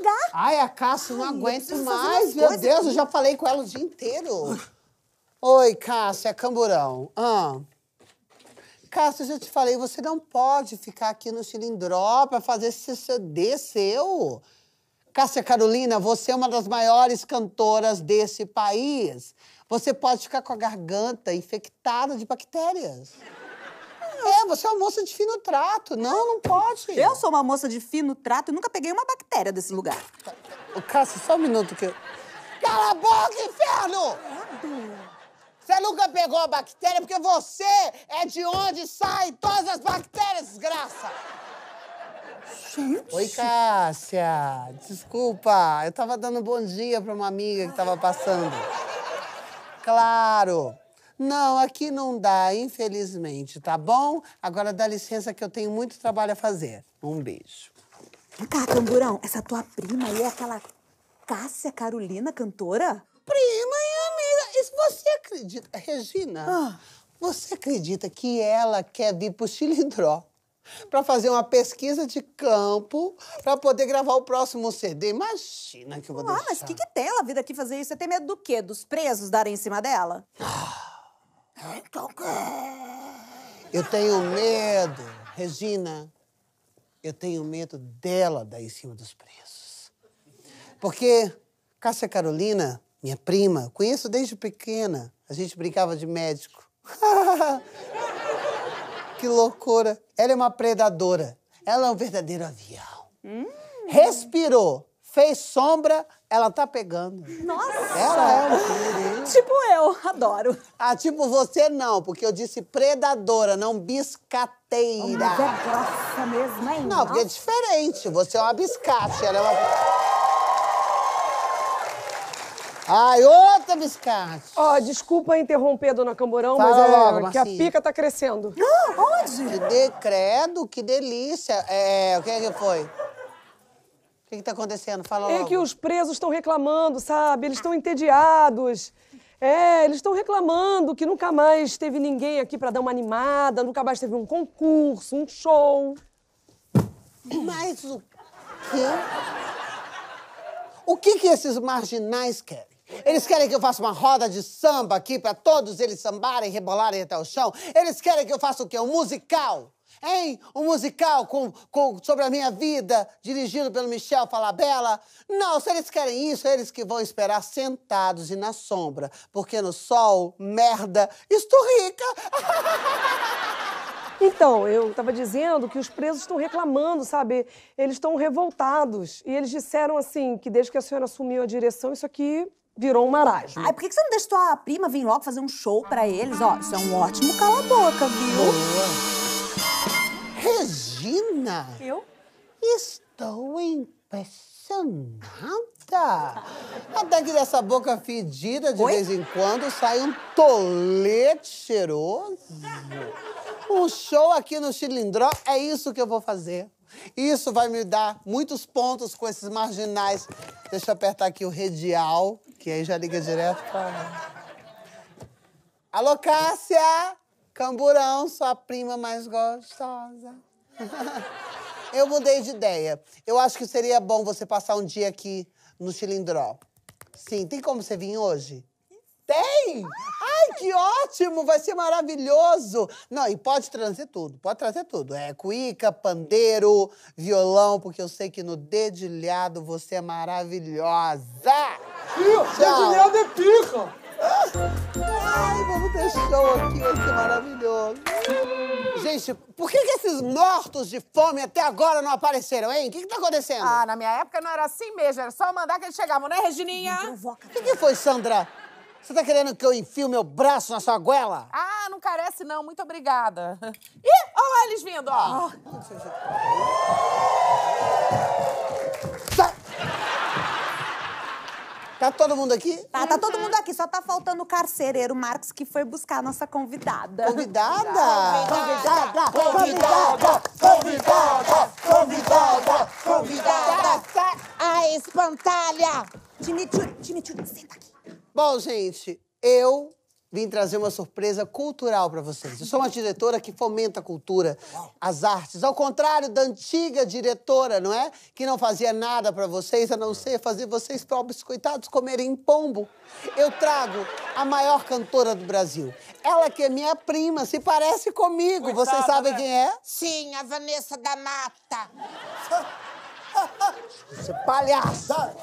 ligar. Ai, a Cássia, não aguento mais. Meu Deus, eu já falei com ela o dia inteiro. Oi, Cássia Camburão. Cássia, eu já te falei, você não pode ficar aqui no Xilindró pra fazer esse CD seu. Cássia Carolina, você é uma das maiores cantoras desse país. Você pode ficar com a garganta infectada de bactérias. É, você é uma moça de fino trato. Não, não pode. Eu sou uma moça de fino trato e nunca peguei uma bactéria desse lugar. Cássia, só um minuto que eu... Cala a boca, inferno! Você nunca pegou a bactéria porque você é de onde saem todas as bactérias, desgraça! Gente! Oi, Cássia. Desculpa, eu tava dando bom dia pra uma amiga que tava passando. Claro. Não, aqui não dá, infelizmente, tá bom? Agora dá licença que eu tenho muito trabalho a fazer. Um beijo. Vem cá, Camburão, essa tua prima aí é aquela Cássia Carolina, cantora? Prima e amiga, isso você acredita... Regina, você acredita que ela quer vir pro Xilindró pra fazer uma pesquisa de campo pra poder gravar o próximo CD? Imagina que eu vou deixar. Ah, mas o que tem ela vir aqui fazer isso? Você tem medo do quê? Dos presos darem em cima dela? Eu tenho medo, Regina. Eu tenho medo dela dar em cima dos presos. Porque Cássia Carolina, minha prima, conheço desde pequena. A gente brincava de médico. Que loucura. Ela é uma predadora. Ela é um verdadeiro avião. Respirou, fez sombra, ela tá pegando. Nossa! Ela é um... Tipo eu, adoro. Ah, tipo você não, porque eu disse predadora, não biscateira. Oh, mas é grossa mesmo, hein? Não, porque é diferente. Você é uma biscate, ela é uma... Ai, outra biscate. Ó, desculpa interromper, dona Camburão, mas é logo, que a pica tá crescendo. Onde? Credo, que delícia. É, o que é que foi? O que é que tá acontecendo? Fala logo. É que os presos estão reclamando, sabe? Eles estão entediados. É, eles estão reclamando que nunca mais teve ninguém aqui pra dar uma animada, nunca mais teve um concurso, um show. Mas o quê? O que que esses marginais querem? Eles querem que eu faça uma roda de samba aqui pra todos eles sambarem, rebolarem até o chão? Eles querem que eu faça o quê? Um musical? Hein? Um musical sobre a minha vida, dirigido pelo Michel Falabella? Não, se eles querem isso, é eles que vão esperar sentados e na sombra. Porque no sol, merda, estou rica! Então, eu tava dizendo que os presos estão reclamando, sabe? Eles estão revoltados. E eles disseram, assim, que desde que a senhora assumiu a direção, isso aqui virou um marasmo. Ai, por que você não deixa tua prima vir logo fazer um show pra eles? Ó, isso é um ótimo cala-boca, viu? Boa. Regina! Eu? Estou impressionada. Até que dessa boca fedida, de vez em quando, sai um tolete cheiroso. Um show aqui no Xilindró, é isso que eu vou fazer. Isso vai me dar muitos pontos com esses marginais. Deixa eu apertar aqui o radial, que aí já liga direto pra... Alô, Cássia! Camburão, sua prima mais gostosa. Eu mudei de ideia. Eu acho que seria bom você passar um dia aqui no Xilindró. Sim, tem como você vir hoje? Tem! Ai, que ótimo! Vai ser maravilhoso! Não, e pode trazer tudo, pode trazer tudo. É cuíca, pandeiro, violão, porque eu sei que no dedilhado você é maravilhosa! Dedilhado é pica! Ai, vamos ter show aqui, vai ser maravilhoso! Gente, por que esses mortos de fome até agora não apareceram, hein? O que tá acontecendo? Ah, na minha época não era assim mesmo, era só mandar que eles chegavam, né, Regininha? O que foi, Sandra? Você tá querendo que eu enfie o meu braço na sua goela? Ah, não carece não, muito obrigada. Ih, olha lá eles vindo, ó. Tá todo mundo aqui? Tá todo mundo aqui, só tá faltando o carcereiro Marcos que foi buscar a nossa convidada. Convidada? Convidada! Convidada! Convidada! Convidada! Convidada! A espantalha! Timitiu, senta aqui. Bom, gente, eu vim trazer uma surpresa cultural para vocês. Eu sou uma diretora que fomenta a cultura, as artes, ao contrário da antiga diretora, não é? Que não fazia nada para vocês, a não ser fazer vocês próprios, coitados, comerem pombo. Eu trago a maior cantora do Brasil. Ela que é minha prima, se parece comigo. Coitada, vocês sabem quem é? Sim, a Vanessa da Mata. Você palhaça!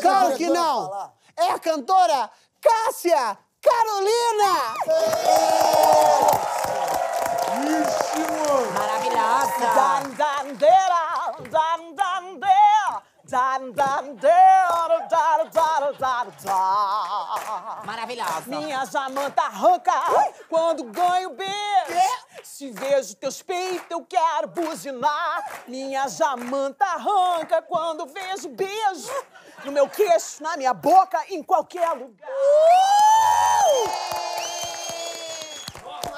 Claro que não! Falar. É a cantora Cássia Carolina! Isso! Maravilhosa! Maravilhosa! Minha jamanta arranca quando ganho B. Se vejo teus peitos, eu quero buzinar. Minha jamanta arranca quando vejo beijo no meu queixo, na minha boca, em qualquer lugar.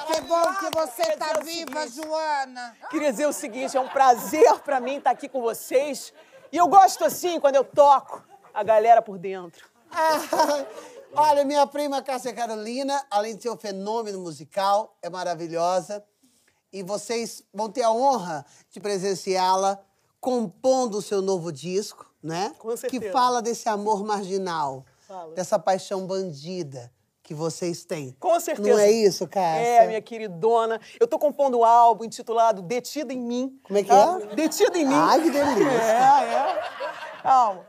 Que bom que você tá viva, Joana. Queria dizer o seguinte, é um prazer pra mim estar aqui com vocês. E eu gosto assim, quando eu toco a galera por dentro. Olha, minha prima Cássia Carolina, além de ser um fenômeno musical, é maravilhosa. E vocês vão ter a honra de presenciá-la compondo o seu novo disco, né? Com certeza. Que fala desse amor marginal, dessa paixão bandida que vocês têm. Com certeza. Não é isso, Cássia? É, minha queridona. Eu tô compondo um álbum intitulado Detido em Mim. Como é que é? Detido em Mim. Ai, que delícia. Calma.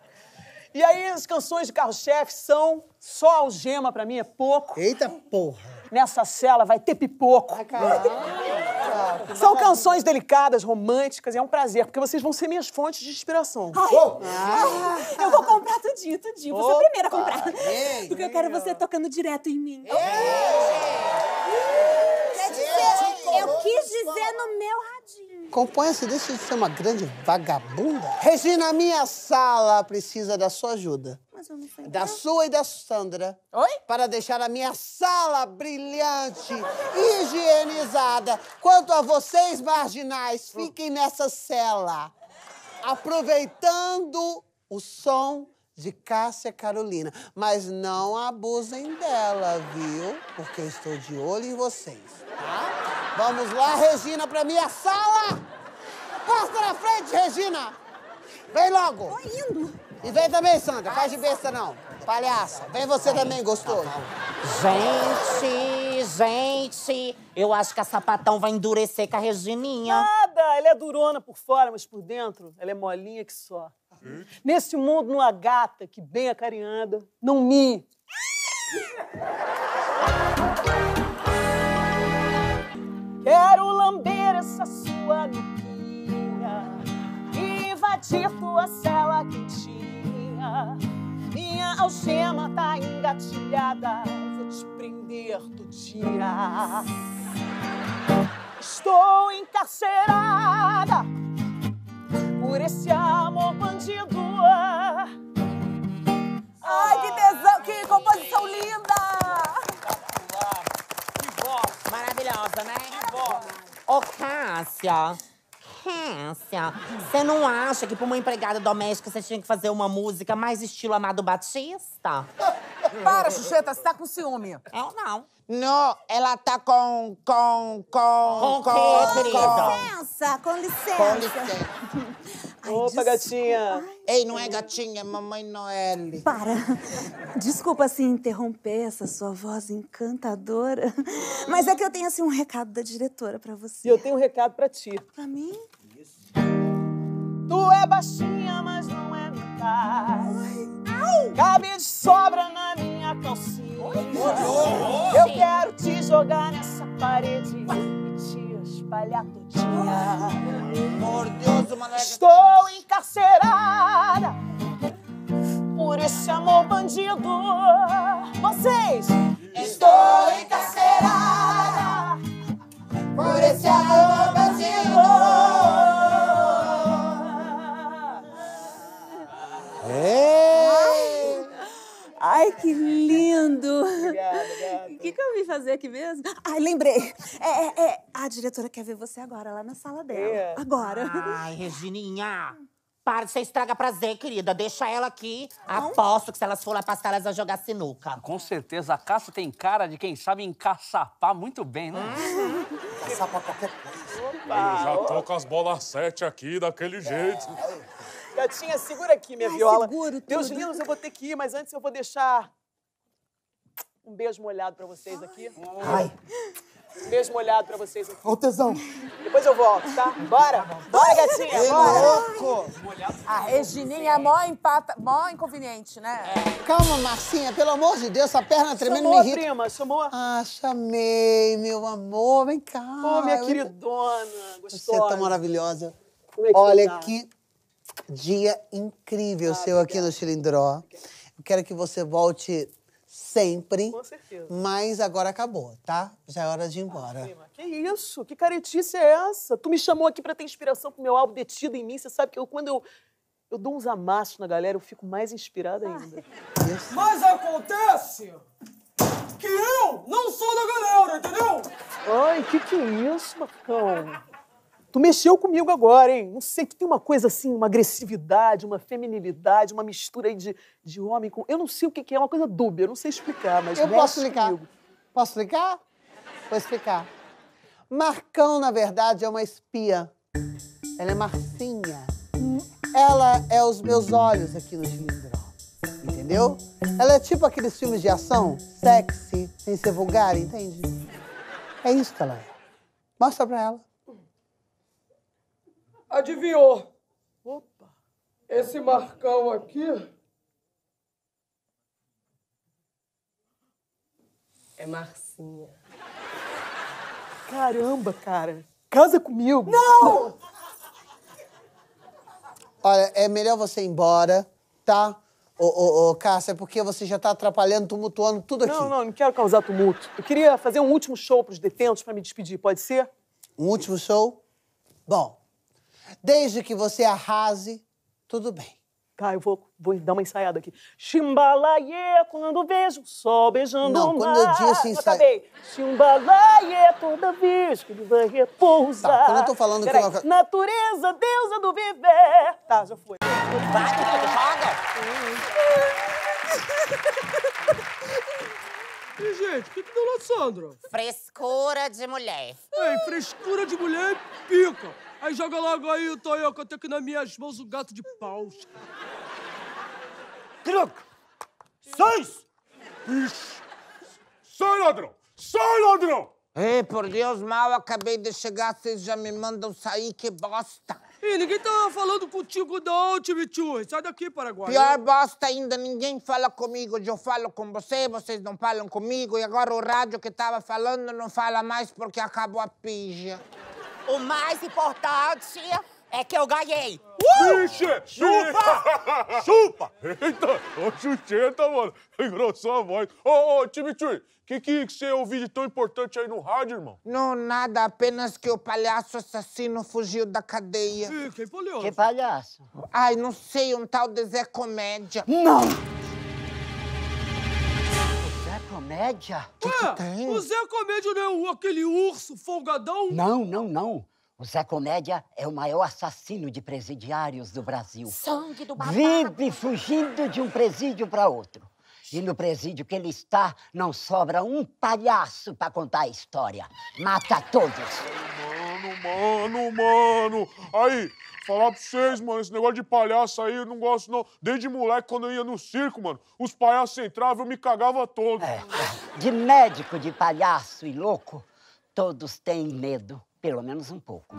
E aí, as canções de carro-chefe são só algema, pra mim é pouco. Eita porra! Nessa cela vai ter pipoco. Ai, caraca. São canções delicadas, românticas, e é um prazer, porque vocês vão ser minhas fontes de inspiração. Ai, eu vou comprar tudinho. Você é a primeira a comprar. Porque eu quero você tocando direto em mim. Eu quis dizer no meu radinho. Componha-se, deixa de ser uma grande vagabunda. Regina, a minha sala precisa da sua ajuda. Mas eu não sei. Da sua e da Sandra. Oi? Para deixar a minha sala brilhante, higienizada. Quanto a vocês, marginais, fiquem nessa cela, aproveitando o som de Cássia Carolina. Mas não abusem dela, viu? Porque eu estou de olho em vocês, tá? Vamos lá, Regina, pra minha sala! Posta na frente, Regina! Vem logo! Tô indo! E vem também, Sandra, faz de besta não. Palhaça, vem você também, gostoso. Gente, eu acho que a sapatão vai endurecer com a Regininha. Nada, ela é durona por fora, mas por dentro ela é molinha que só. Nesse mundo, não há gata que bem acarinhada não me... Quero lamber essa sua nuquinha, invadir tua cela quentinha. Minha algema tá engatilhada, vou te prender do dia. Estou encarcerada por esse amor bandido. Ai, que tesão, que composição linda! Maravilhosa, né? Ô, Cássia, você não acha que pra uma empregada doméstica você tinha que fazer uma música mais estilo Amado Batista? Para, Xuxeta, você tá com ciúme. Eu não. Não, ela tá com o quê, querida? Com licença. Ai, opa, gatinha. Ai, ei, não é gatinha, é Mamãe Noelle. Para. Desculpa, assim, interromper essa sua voz encantadora. Mas é que eu tenho, assim, um recado da diretora pra você. E eu tenho um recado pra ti. Pra mim? Isso. Tu é baixinha, mas não é metade. Cabe de sobra na minha calcinha. Eu quero te jogar nessa parede e te espalhar todinha. Mordioso, maneca. Estou encarcerada por esse amor bandido. Vocês! Estou encarcerada por esse amor bandido. Ai, que lindo! Obrigada. O que eu vim fazer aqui mesmo? Ai, lembrei. A diretora quer ver você agora, lá na sala dela. Agora. Ai, Regininha, Para de ser estraga prazer, querida. Deixa ela aqui. Não. Aposto que se elas for lá passar, elas vão jogar sinuca. Com certeza. A Cássia tem cara de quem sabe encaçapar muito bem, né? Encaçapar qualquer coisa. Opa, eu já tô com as bolas 7 aqui, daquele jeito. Gatinha, segura aqui, minha viola. Seguro, Deus meninos, eu vou ter que ir, mas antes eu vou deixar um beijo molhado pra vocês aqui. Ai. Um beijo molhado pra vocês aqui. Ô, tesão. Depois eu volto, tá? Bora! Bora, gatinha! Ei, bora! A Regininha é mó inconveniente, né? É. Calma, Marcinha, pelo amor de Deus, essa perna tremendo me irrita. Prima, chamou? Ah, chamei, meu amor, vem cá. Ô, minha queridona, gostosa. Você tá maravilhosa. Como é que olha tá? Que dia incrível seu aqui no Xilindró. Eu quero que você volte sempre, com certeza. Mas agora acabou, tá? Já é hora de ir embora. Prima, que isso? Que caretice é essa? Tu me chamou aqui pra ter inspiração pro meu álbum Detido em Mim. Você sabe que quando eu dou uns amassos na galera, eu fico mais inspirada ainda. Isso. Mas acontece que eu não sou da galera, entendeu? Ai, que é isso, Marcão? Tu mexeu comigo agora, hein? Não sei, tu tem uma coisa assim, uma agressividade, uma feminilidade, uma mistura aí de homem com... Eu não sei o que é, uma coisa dúbia, eu não sei explicar, mas... Eu posso explicar. Comigo. Posso explicar? Vou explicar. Marcão, na verdade, é uma espia. Ela é Marcinha. Ela é os meus olhos aqui no Xilindró, entendeu? Ela é tipo aqueles filmes de ação, sexy, sem ser vulgar, entende? É isso que ela é. Mostra pra ela. Adivinhou? Opa! Esse Marcão aqui é Marcinha. Caramba, cara! Casa comigo! Não! Olha, é melhor você ir embora, tá? Ô, Cássia, porque você já tá atrapalhando, tumultuando tudo aqui. Não quero causar tumulto. Eu queria fazer um último show pros detentos pra me despedir, pode ser? Um último show? Bom. Desde que você arrase, tudo bem. Tá, eu vou dar uma ensaiada aqui. Chimbalaie, quando vejo o sol beijando o mar. Não, quando eu disse ensaiada... Chimbalaie, toda vez que ele vai repousar. Tá, quando eu tô falando que... Uma... Natureza, deusa do viver. Tá, já foi. Vai, E, gente, o que deu lá, Sandra? Frescura de mulher. Ei, frescura de mulher pica. Aí joga logo aí o Toyoka, eu tenho aqui nas minhas mãos um gato de paus. 3, 6! Ixi! Sai, ladrão! Sai, ladrão! Ei, por Deus, mal acabei de chegar, vocês já me mandam sair, que bosta! Ih, ninguém tá falando contigo não, Timichurri. Sai daqui, Paraguai. Pior bosta ainda, ninguém fala comigo. Eu falo com você, vocês não falam comigo. E agora o rádio que tava falando não fala mais porque acabou a pija. O mais importante é que eu ganhei. Vixe! Chupa! Chupa! Eita, ô Xuxeta, mano, engrossou a voz. Ô, Timichurri. Que você ouviu de tão importante aí no rádio, irmão? Não, nada, apenas que o palhaço assassino fugiu da cadeia. Ih, que palhaço? Que palhaço? Ai, não sei, um tal de Zé Comédia. Não! Zé Comédia? Que tem? O Zé Comédia não é aquele urso folgadão? Não. O Zé Comédia é o maior assassino de presidiários do Brasil. Sangue do babado. Vive fugindo de um presídio para outro. E no presídio que ele está, não sobra um palhaço pra contar a história. Mata todos. Mano. Aí, falar pra vocês, mano, esse negócio de palhaço aí eu não gosto, não. Desde moleque, quando eu ia no circo, mano, os palhaços entravam e eu me cagava todo. É. De médico, de palhaço e louco, todos têm medo. Pelo menos um pouco.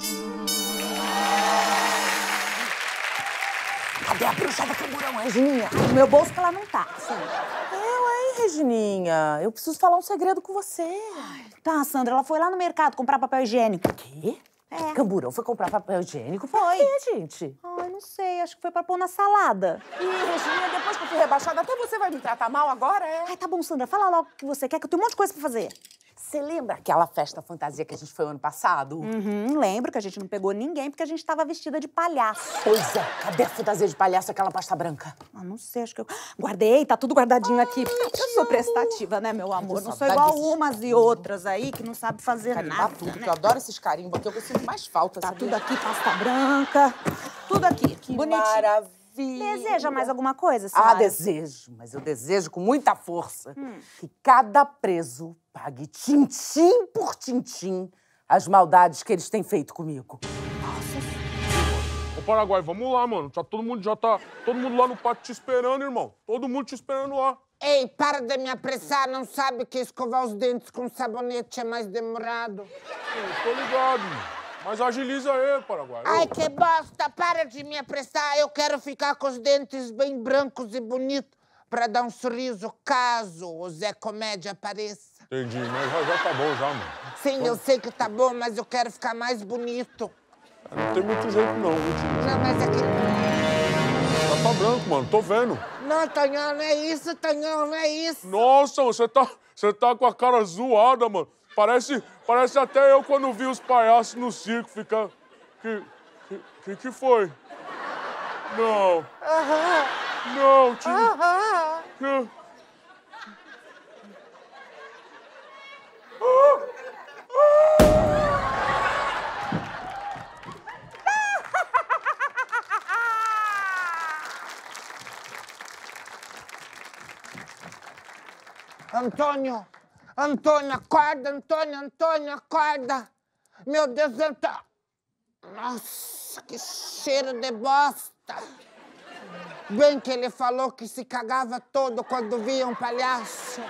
Cadê a bruxa da Camburão, Regininha? No meu bolso que ela não tá, Sandra. Regininha, eu preciso falar um segredo com você. Ai, tá, Sandra, ela foi lá no mercado comprar papel higiênico. Quê? É. Camburão foi comprar papel higiênico? Foi. Por quê, gente? Ai, não sei, acho que foi pra pôr na salada. Ih, Regininha, depois que eu fui rebaixada, até você vai me tratar mal agora, é? Ai, tá bom, Sandra, fala logo o que você quer, que eu tenho um monte de coisa pra fazer. Você lembra aquela festa fantasia que a gente foi ano passado? Uhum, lembro que a gente não pegou ninguém porque a gente tava vestida de palhaço. Pois é, cadê a fantasia de palhaço, aquela pasta branca? Ah, não sei, acho que eu... Guardei, tá tudo guardadinho aqui. Eu sou prestativa, né, meu amor? Eu não sou igual umas e outras aí que não sabe fazer nada, tudo, né? Eu adoro esses carimbos aqui, eu sinto mais falta. Tá tudo aqui, pasta branca. tudo aqui. Que bonitinho. Maravilha. Deseja mais alguma coisa, senhora? Ah, desejo. Mas eu desejo com muita força que cada preso pague tintim por tintim as maldades que eles têm feito comigo. Ô, Paraguai, vamos lá, mano. Todo mundo lá no pátio te esperando, irmão. Todo mundo te esperando lá. Ei, para de me apressar. Não sabe que escovar os dentes com sabonete é mais demorado. Eu tô ligado. Mas agiliza aí, Paraguai. Ai, que bosta. Para de me apressar. Eu quero ficar com os dentes bem brancos e bonitos pra dar um sorriso caso o Zé Comédia apareça. Entendi. Mas já tá bom já, mano. Sim, eu sei que tá bom, mas eu quero ficar mais bonito. Não tem muito jeito, não. Não, mas aqui... Tá branco, mano. Tô vendo. Não, Tonhão, não é isso, Tonhão, não é isso. Nossa, você tá com a cara zoada, mano. Parece até eu quando vi os palhaços no circo ficar... Que foi? Não. Não, tio. Antônio, Antônio, acorda, Antônio, Antônio, acorda. Meu Deus, Antônio. Nossa, que cheiro de bosta. Bem que ele falou que se cagava todo quando via um palhaço.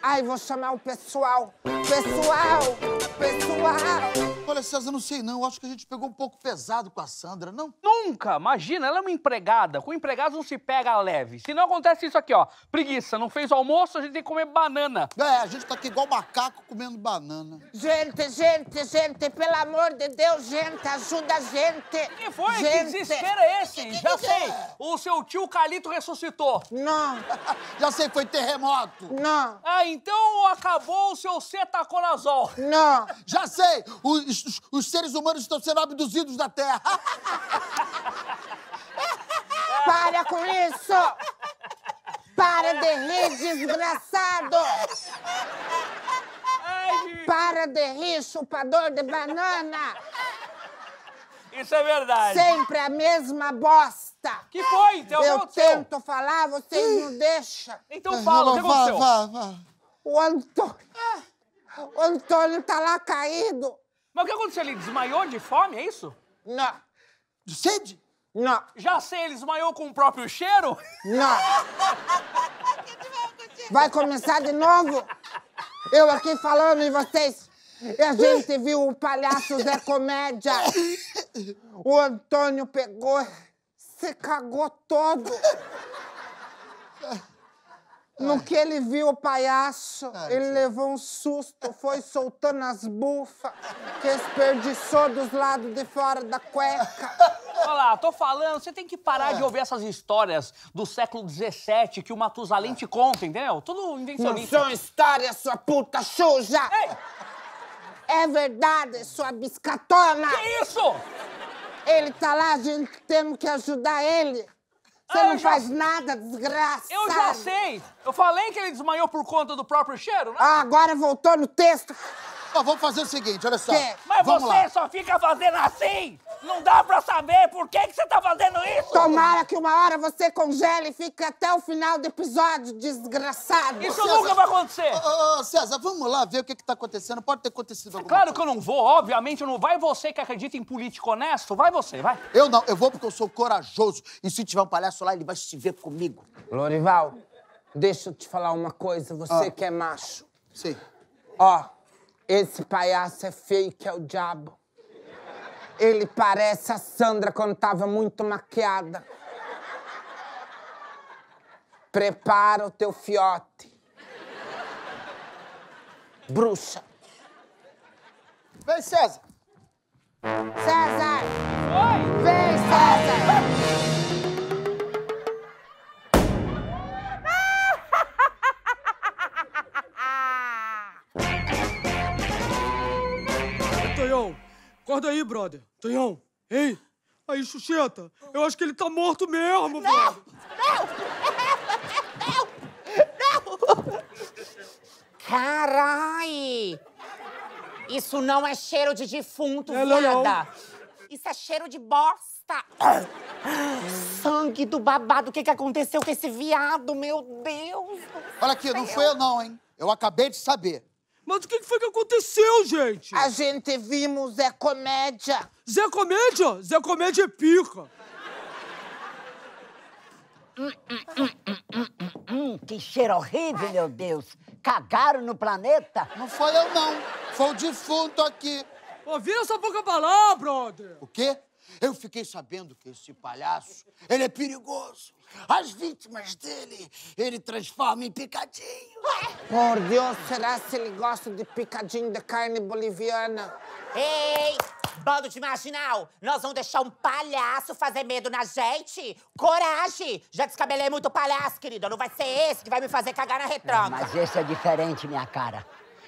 Ai, vou chamar o pessoal. Pessoal, pessoal. Olha, César, não sei não. Eu acho que a gente pegou um pouco pesado com a Sandra, não? Nunca! Imagina, ela é uma empregada. Com empregados não se pega leve. Se não acontece isso aqui, ó. Preguiça, não fez o almoço, a gente tem que comer banana. É, a gente tá aqui igual macaco comendo banana. Gente, gente, gente, pelo amor de Deus, gente, ajuda a gente. O que foi? Gente. Que desespero é esse? Já sei. O seu tio Calito ressuscitou. Não. Já sei, foi terremoto. Não. Ah, então acabou o seu cetaconazol. Não. Já sei. Os seres humanos estão sendo abduzidos da Terra. Para com isso! Para de rir, desgraçado! Para de rir, chupador de banana! Isso é verdade. Sempre a mesma bosta. Que foi, então? Eu tento falar, vocês não deixam. Então fala, o que aconteceu? O Antônio... O Antônio tá lá caído. Mas o que aconteceu? Ele desmaiou de fome, é isso? Não. De sede? Não. Já sei, ele desmaiou com o próprio cheiro? Não. Vai começar de novo? Eu aqui falando e vocês... A gente viu o palhaço Zé Comédia. O Antônio pegou, se cagou todo. No que ele viu o palhaço, ele levou um susto, foi soltando as bufas, que desperdiçou dos lados de fora da cueca. Olha lá, tô falando, você tem que parar de ouvir essas histórias do século XVII que o Matusalém te conta, entendeu? Tudo invencionista. Não são histórias, sua puta suja! Ei. É verdade, sua biscatona! Que isso? Ele tá lá, a gente tem que ajudar ele. Você não faz nada, desgraça. Eu já sei. Eu falei que ele desmaiou por conta do próprio cheiro, né? Ah, agora voltou no texto. Ó, vamos fazer o seguinte, olha só. Que? Mas vamos você lá. Só fica fazendo assim? Não dá pra saber por que você tá fazendo isso? Tomara que uma hora você congele e fique até o final do episódio, desgraçado. Isso César, nunca vai acontecer. César, vamos lá ver o que tá acontecendo. Pode ter acontecido alguma coisa. Claro que eu não vou, obviamente. Não vai você que acredita em político honesto. Vai você, vai. Eu não, eu vou porque eu sou corajoso. E se tiver um palhaço lá, ele vai se ver comigo. Lorival, deixa eu te falar uma coisa. Você que é macho. Sim. Ó, esse palhaço é feio que é o diabo. Ele parece a Sandra quando tava muito maquiada. Prepara o teu fiote. Bruxa. Vem, César. César! Oi! Vem, César! Tonhão, acorda aí, brother. Tonhão, ei! Aí, Xuxeta, eu acho que ele tá morto mesmo, brother. Não! Não! Carai! Isso não é cheiro de defunto, viada. Isso é cheiro de bosta. Batista! Sangue do babado, o que aconteceu com esse viado, meu Deus! Olha aqui, não foi eu não, hein? Eu acabei de saber. Mas o que foi que aconteceu, gente? A gente vimos Zé Comédia. Zé Comédia? Zé Comédia é pica. Que cheiro horrível, meu Deus. Cagaram no planeta? Não foi eu, não. Foi o defunto aqui. Ô, vira essa boca pra lá, brother. O quê? Eu fiquei sabendo que esse palhaço, ele é perigoso. As vítimas dele, ele transforma em picadinho. Por Deus, será se ele gosta de picadinho de carne boliviana? Ei, bando de marginal, nós vamos deixar um palhaço fazer medo na gente? Coragem! Já descabelei muito palhaço, querida. Não vai ser esse que vai me fazer cagar na retranca. Não, mas esse é diferente, minha cara.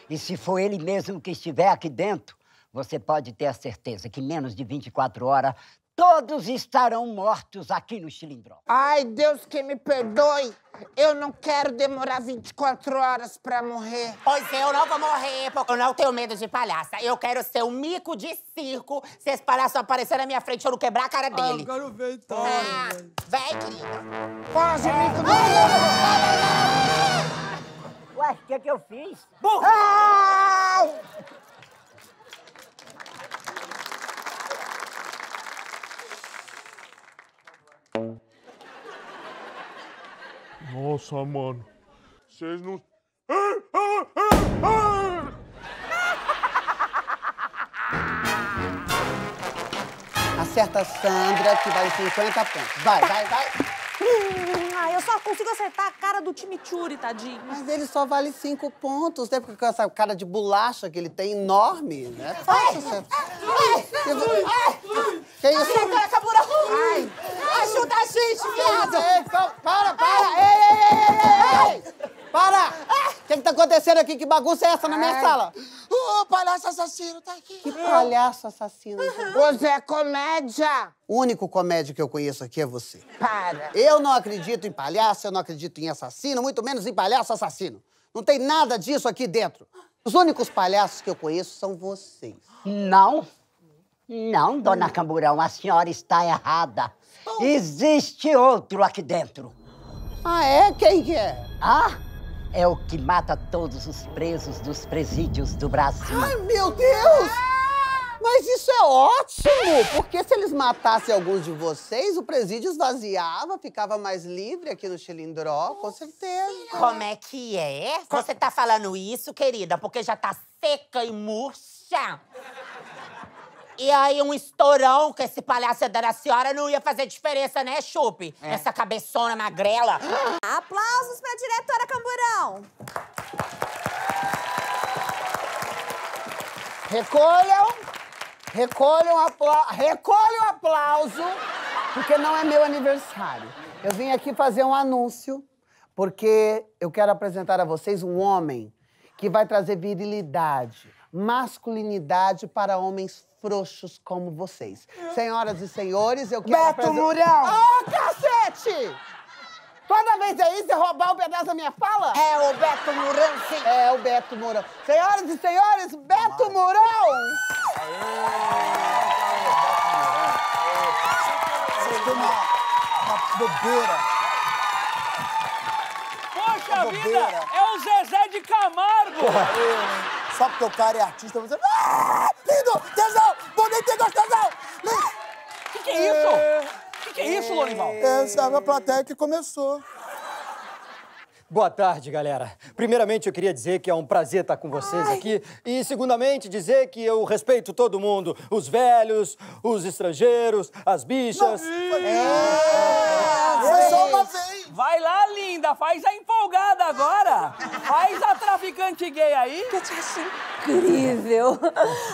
E se for ele mesmo que estiver aqui dentro, você pode ter a certeza que em menos de 24 horas todos estarão mortos aqui no Xilindró. Ai, Deus que me perdoe. Eu não quero demorar 24 horas pra morrer. Pois eu não vou morrer, porque eu não tenho medo de palhaça. Eu quero ser um mico de circo. Se esse palhaço aparecer na minha frente, eu não quebrar a cara dele. Ah, eu quero ver então. Ah, vem, querida. Pode, mico do... Ué, o que é que eu fiz? Bum! Ai! Nossa, mano. Vocês não... Acerta a Sandra, que vale 50 pontos. Vai, vai, vai. Ah, eu só consigo acertar a cara do Chimichurri, tadinho. Mas ele só vale 5 pontos, né? Porque com essa cara de bolacha que ele tem enorme, né? Que isso? Ai! Ajuda a gente, viado! Ei, para, para! Ei, ei, ei, ei, ei! Para! O que tá acontecendo aqui? Que bagunça é essa na minha sala? O palhaço assassino tá aqui. Que palhaço assassino? Ô, Zé Comédia! O único comédia que eu conheço aqui é você. Para! Eu não acredito em palhaço, eu não acredito em assassino, muito menos em palhaço assassino. Não tem nada disso aqui dentro. Os únicos palhaços que eu conheço são vocês. Não. Não, dona Camburão, a senhora está errada. Existe outro aqui dentro. Ah, é? Quem que é? Ah, é o que mata todos os presos dos presídios do Brasil. Ai, meu Deus! Mas isso é ótimo, porque se eles matassem alguns de vocês, o presídio esvaziava, ficava mais livre aqui no Xilindró, com certeza. Como é que é? Você tá falando isso, querida, porque já tá seca e murcha. E aí, um estourão que esse palhaço ia dar na senhora não ia fazer diferença, né, Chupi? É. Essa cabeçona magrela. Aplausos pra diretora Camburão. Recolham. Recolham o aplauso, porque não é meu aniversário. Eu vim aqui fazer um anúncio, porque eu quero apresentar a vocês um homem que vai trazer virilidade, masculinidade para homens frouxos como vocês. Senhoras e senhores, eu quero... Beto Murão! Ô, cacete! Toda vez é isso, é roubar um pedaço da minha fala? É o Beto Murão, sim. É o Beto Murão. Senhoras e senhores, Beto Murão! Você deu uma bobeira. Poxa vida, é o Zezé de Camargo! Só porque o cara é artista, você... Ah, lindo! Tesão! Bonito e gostosão! Lindo! Que é isso? Que é isso, Lorival? Essa é a plateia que começou. Boa tarde, galera. Primeiramente, eu queria dizer que é um prazer estar com vocês aqui. E, segundamente, dizer que eu respeito todo mundo. Os velhos, os estrangeiros, as bichas... Foi só uma vez! Vai lá, linda! Faz a empolgada agora! Faz a traficante gay aí! Eu te acho incrível!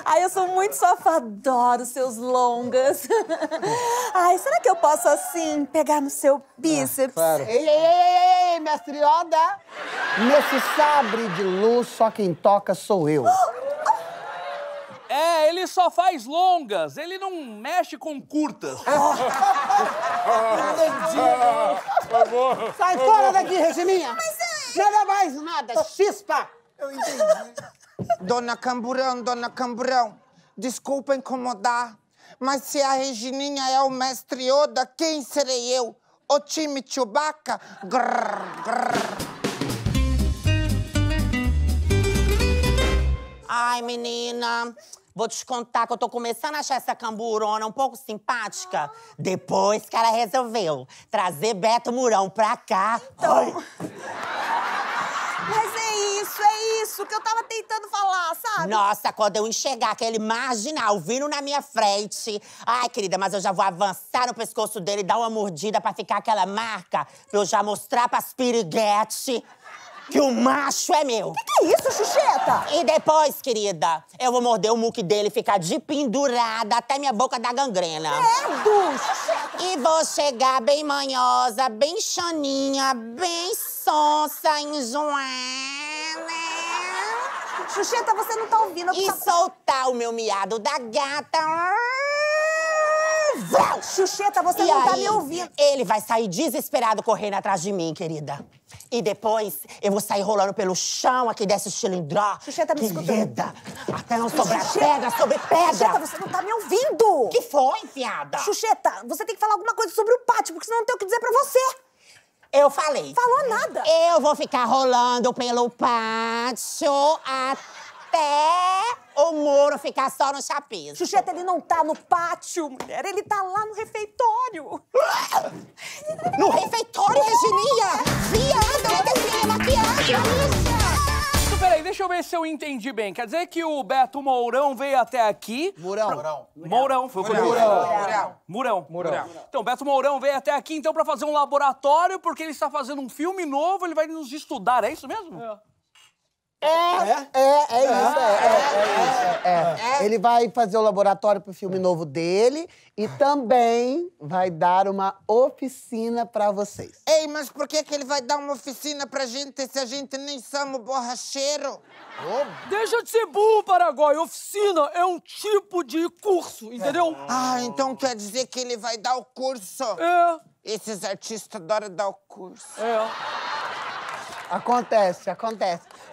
Ai, eu sou muito sofá, adoro seus longas! Ai, será que eu posso, assim, pegar no seu bíceps? Claro. Ei, ei, ei, ei, mestrioda! Nesse sabre de luz, só quem toca sou eu. É, ele só faz longas, ele não mexe com curtas. Entendi. Sai fora daqui, Regiminha. Mas é... Nada mais, nada, chispa. Eu entendi. Dona Camburão, desculpa incomodar, Mas se a Regininha é o mestre Yoda, quem serei eu? O time Chewbacca? Grrr, grrr. Ai, menina, vou te contar que eu tô começando a achar essa camburona um pouco simpática. Depois que ela resolveu trazer Beto Mourão pra cá. Então... Mas é isso que eu tava tentando falar, sabe? Nossa, quando eu enxergar aquele marginal vindo na minha frente... Ai, querida, mas eu já vou avançar no pescoço dele e dar uma mordida pra ficar aquela marca, pra eu já mostrar pras piriguete... que o macho é meu. Que é isso, Xuxeta? E depois, querida, eu vou morder o muque dele e ficar de pendurada até minha boca dar gangrena. Credo, Xuxeta! E vou chegar bem manhosa, bem chaninha, bem sonsa, enjoada. Xuxeta, você não tá ouvindo. E soltar o meu miado da gata. Xuxeta, você não tá me ouvindo. Ele vai sair desesperado correndo atrás de mim, querida. E depois eu vou sair rolando pelo chão aqui desse xilindró. Xuxeta, me escuta. Até não sobrar pedra sobre pedra. Xuxeta, você não tá me ouvindo. Que foi, fiada? Xuxeta, você tem que falar alguma coisa sobre o pátio, porque senão não tem o que dizer pra você. Eu falei. Falou nada. Eu vou ficar rolando pelo pátio até... o Moro ficar só no chapéu. Xuxeta, ele não tá no pátio, mulher. Ele tá lá no refeitório. No refeitório, Regininha? Viado, peraí, deixa eu ver se eu entendi bem. Quer dizer que o Beto Mourão veio até aqui... Mourão. Foi o que eu Mourão. Então, o Beto Mourão veio até aqui, então, pra fazer um laboratório, porque ele está fazendo um filme novo, ele vai nos estudar, é isso mesmo? É. É isso. Ele vai fazer o laboratório pro filme novo dele e também vai dar uma oficina pra vocês. Ei, mas por que que ele vai dar uma oficina pra gente se a gente nem somos borracheiro? Oh. Deixa de ser burro, Paraguai. Oficina é um tipo de curso, entendeu? Ah, então quer dizer que ele vai dar o curso? É. Esses artistas adoram dar o curso. É. Acontece.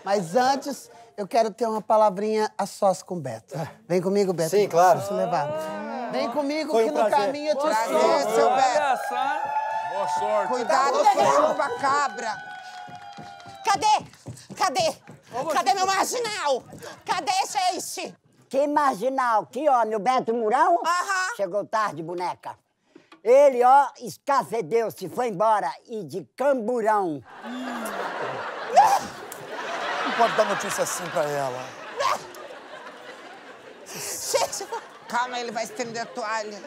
Mas antes, eu quero ter uma palavrinha a sós com o Beto. Vem comigo, Beto. Sim, claro. Posso levar. Vem comigo que no caminho eu te agradeço, seu Beto. Boa sorte. Cuidado com a chupa-cabra. Cadê meu marginal? Cadê, gente? Que marginal? Que homem, o Beto Mourão? Aham. Chegou tarde, boneca. Ele, ó, escafedeu-se, foi embora. E de camburão. Pode dar notícia assim pra ela. Gente, calma, ele vai estender a toalha.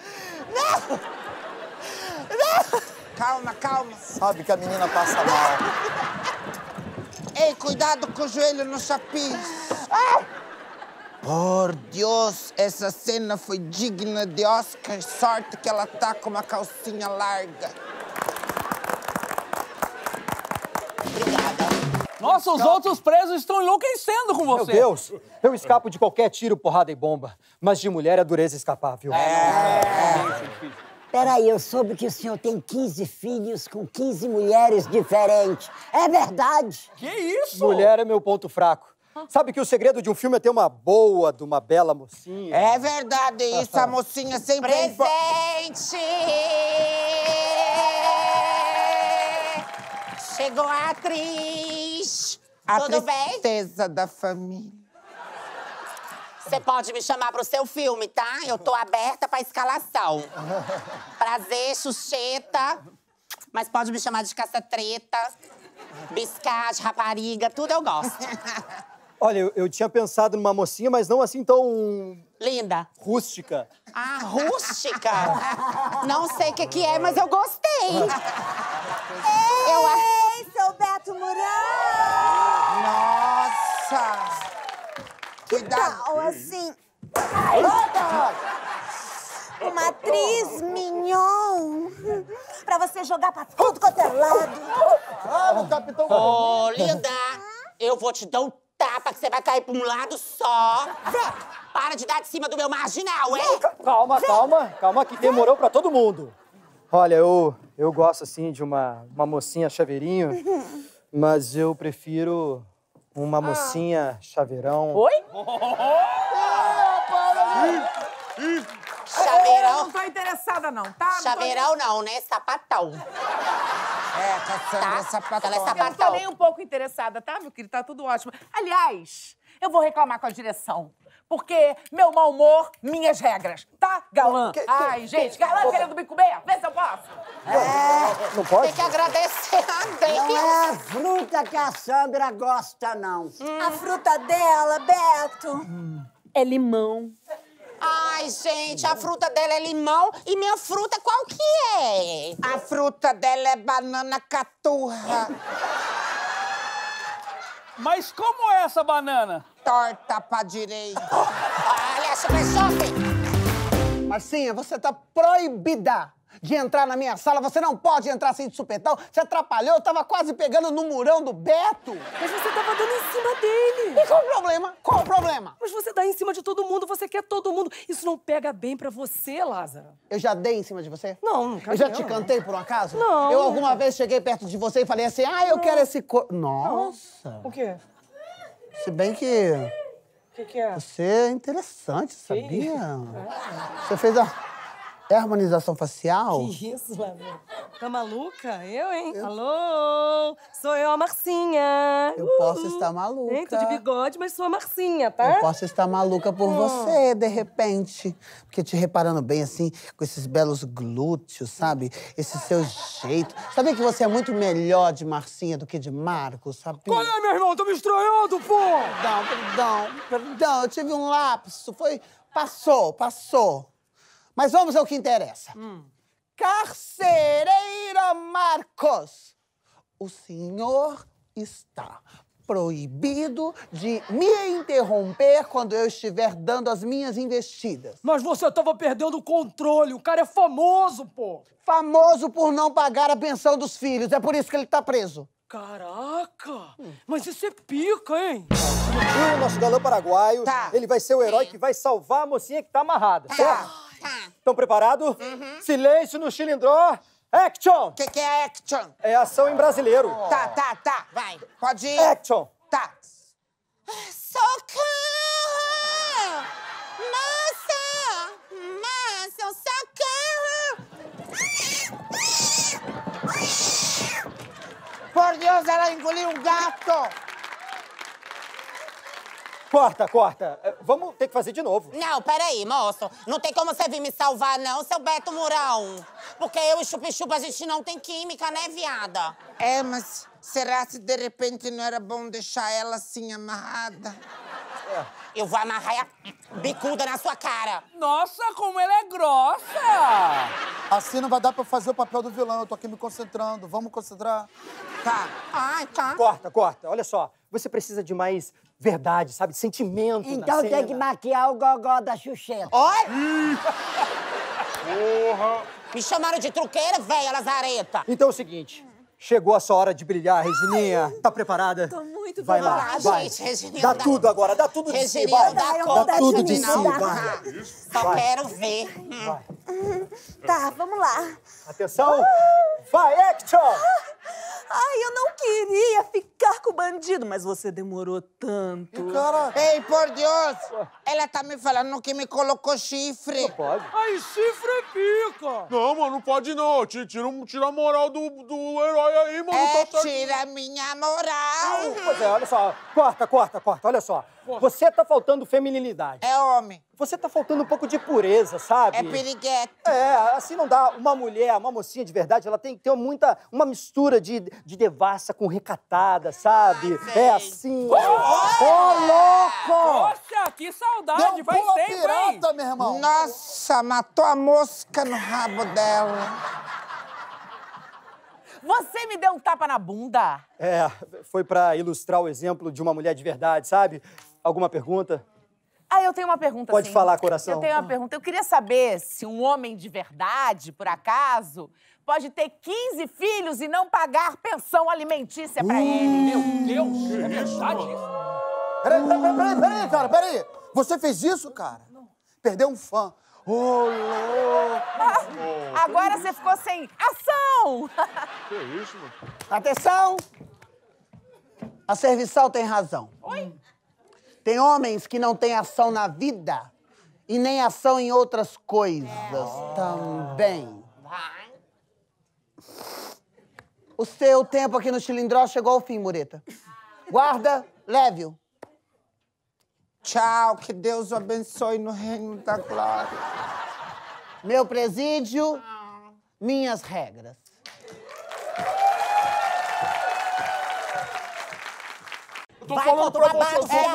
Não! Calma. Sabe que a menina passa mal. Ei, cuidado com o joelho no chapis. Ah! Por Deus, essa cena foi digna de Oscar. Sorte que ela tá com uma calcinha larga. Nossa, os outros presos estão enlouquecendo com você. Meu Deus, eu escapo de qualquer tiro, porrada e bomba. Mas de mulher é dureza escapar, viu? Peraí, eu soube que o senhor tem 15 filhos com 15 mulheres diferentes. É verdade? Que isso? Mulher é meu ponto fraco. Sabe que o segredo de um filme é ter uma boa de uma bela mocinha. É verdade isso, a mocinha sempre... Chegou a atriz! Tudo bem? A tristeza da família. Você pode me chamar pro seu filme, tá? Eu tô aberta pra escalação. Prazer, Xuxeta. Mas pode me chamar de caça-treta, biscate, rapariga, tudo eu gosto. Olha, eu tinha pensado numa mocinha, mas não assim tão... linda. Rústica. Ah, rústica? Não sei o que é, mas eu gostei. Ei, seu Beto Mourão! Nossa! Cuidado! Então, assim... uma atriz mignon pra você jogar pra tudo quanto é lado. Ah, o capitão... Ô, linda, eu vou te dar um tapa que você vai cair pra um lado só. Para de dar de cima do meu marginal, hein? Calma, que demorou pra todo mundo. Olha, eu gosto, assim, de uma mocinha chaveirinho, mas eu prefiro uma mocinha chaveirão. Oi? Chaveirão. Eu não tô interessada, não, tá? Chaveirão não, né? Sapatão. É, Cassandra, tá? Sapatão. Ela é sapatão. Eu não tô nem um pouco interessada, tá, meu querido? Tá tudo ótimo. Aliás, eu vou reclamar com a direção. Porque meu mau humor, minhas regras, tá, galã? Ai, gente, galã querendo me comer? Vê se eu posso. É, não pode? Tem que agradecer a Deus. Não é a fruta que a Sandra gosta, não. A fruta dela, Beto, é limão. Ai, gente, a fruta dela é limão e minha fruta qual que é? A fruta dela é banana caturra. Mas como é essa banana? Torta pra direita. Olha, supersofre! Marcinha, você tá proibida de entrar na minha sala. Você não pode entrar assim de supetão. Você atrapalhou, eu tava quase pegando no murão do Beto. Mas você tava dando em cima dele. E qual o problema? Qual o problema? Mas você dá em cima de todo mundo, você quer todo mundo. Isso não pega bem pra você, Lázaro. Eu já dei em cima de você? Não, nunca. Eu já te cantei por um acaso? Não. Eu alguma vez cheguei perto de você e falei assim, ah, eu quero esse corpo. Nossa. O quê? Se bem que... O que que é? Você é interessante, sabia? É. Você fez a... É harmonização facial? Que isso, Lázaro? Tá maluca? Eu, hein? Eu... Alô? Sou eu, a Marcinha. Eu posso estar maluca. Hein? Tô de bigode, mas sou a Marcinha, tá? Eu posso estar maluca por você, de repente. Porque te reparando bem, assim, com esses belos glúteos, sabe? Esse seu jeito. Sabia que você é muito melhor de Marcinha do que de Marcos, sabe? Qual é, meu irmão? Tô me estranhando, pô! Perdão. Eu tive um lapso. Foi... Passou. Mas vamos ao que interessa. Carcereiro Marcos, o senhor está proibido de me interromper quando eu estiver dando as minhas investidas. Mas você estava perdendo o controle. O cara é famoso, pô. Famoso por não pagar a pensão dos filhos. É por isso que ele tá preso. Caraca! Mas isso é pica, hein? O nosso galã paraguaio, ele vai ser o herói que vai salvar a mocinha que tá amarrada, certo? Estão preparados? Silêncio no Xilindró. Action! O que é action? É ação em brasileiro. Tá. Vai. Pode ir. Action. Tá. Socorro! Moça! Socorro! Por Deus, ela engoliu um gato! Corta. Vamos ter que fazer de novo. Não, peraí, moço. Não tem como você vir me salvar, não, seu Beto Mourão. Porque eu e chupa-chupa, a gente não tem química, né, viada? É, mas será que de repente não era bom deixar ela assim, amarrada? É. Eu vou amarrar a bicuda na sua cara. Nossa, como ela é grossa! Assim não vai dar pra fazer o papel do vilão. Eu tô aqui me concentrando. Vamos concentrar? Tá. Ai, tá. Corta. Olha só. Você precisa de mais... verdade, sabe? Sentimento na cena. Então tem que maquiar o gogó da Xuxeta. Olha! Porra! Me chamaram de truqueira, velha lazareta. Então é o seguinte, chegou a sua hora de brilhar, Regininha. Tá preparada? Tô muito preparada. Vai lá, gente, Regininha. Dá tudo agora, dá tudo de si, vai. Dá tudo de si, vai. Só quero ver. Vai. Tá, vamos lá. Atenção. Vai, action! Ai, eu não queria ficar com o bandido, mas você demorou tanto. Caraca. Ei, por Deus! Ela tá me falando que me colocou chifre. Não pode. Ai, chifre pica! Não, mano, não pode não. Tira a moral do herói aí, mano. É, tá tira a minha moral. Pois é, olha só. Corta, olha só. Você tá faltando feminilidade. É homem. Você tá faltando um pouco de pureza, sabe? É piriguete. É, assim não dá. Uma mulher, uma mocinha de verdade, ela tem que ter uma mistura de devassa com recatada, sabe? Ai, é assim. Ô, louco! Poxa, que saudade! Deu vai sempre, pirata, hein? Meu irmão. Nossa, matou a mosca no rabo dela. Você me deu um tapa na bunda? É, foi pra ilustrar o exemplo de uma mulher de verdade, sabe? Alguma pergunta? Ah, eu tenho uma pergunta, sim. Pode falar, coração. Eu tenho uma pergunta. Eu queria saber se um homem de verdade, por acaso, pode ter 15 filhos e não pagar pensão alimentícia pra ele. Meu Deus, é verdade isso? Peraí, cara, peraí. Você fez isso, cara? Não. Perdeu um fã. Ô, louco! Agora você ficou sem ação! Que isso, mano? Atenção! A serviçal tem razão. Oi? Tem homens que não têm ação na vida E nem ação em outras coisas também. Vai. O seu tempo aqui no Xilindró chegou ao fim, Mureta. Guarda, leve-o. Tchau, que Deus o abençoe no reino da glória. Meu presídio, minhas regras. Tô falando pra você. É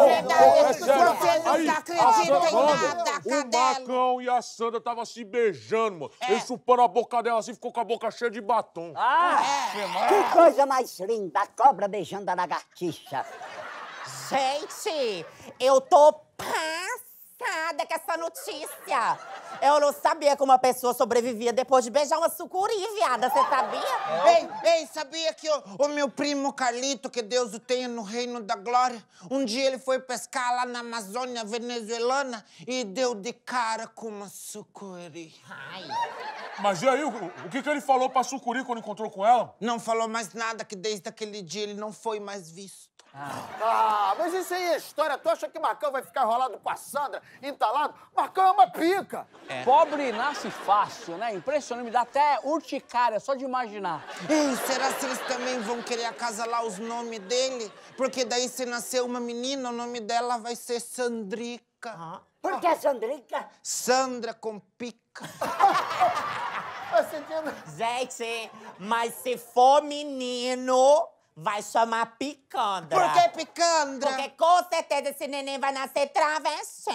verdade. Você não acredita em nada, cadela. O Macão e a Sandra estavam se beijando, mano. Ele chupando a boca dela assim, ficou com a boca cheia de batom. Que coisa mais linda, a cobra beijando a lagartixa. Gente, eu tô passada com essa notícia. Eu não sabia que uma pessoa sobrevivia depois de beijar uma sucuri, viada. Você sabia? Ei, sabia que o meu primo Carlito, que Deus o tenha no reino da glória, um dia ele foi pescar lá na Amazônia venezuelana e deu de cara com uma sucuri. Ai. Mas e aí, o que ele falou pra sucuri quando encontrou com ela? Não falou mais nada, que desde aquele dia ele não foi mais visto. Mas isso aí é história. Tu acha que Marcão vai ficar enrolado com a Sandra, entalado? Marcão é uma pica. Pobre nasce fácil, né? Impressionante, me dá até urticária, só de imaginar. Será que eles também vão querer acasalar os nomes dele? Porque daí se nascer uma menina, o nome dela vai ser Sandrica. Por que Sandrica? Sandra com pica. Gente, mas se for menino... vai chamar Picandra. Por que Picandra? Porque com certeza esse neném vai nascer travesti.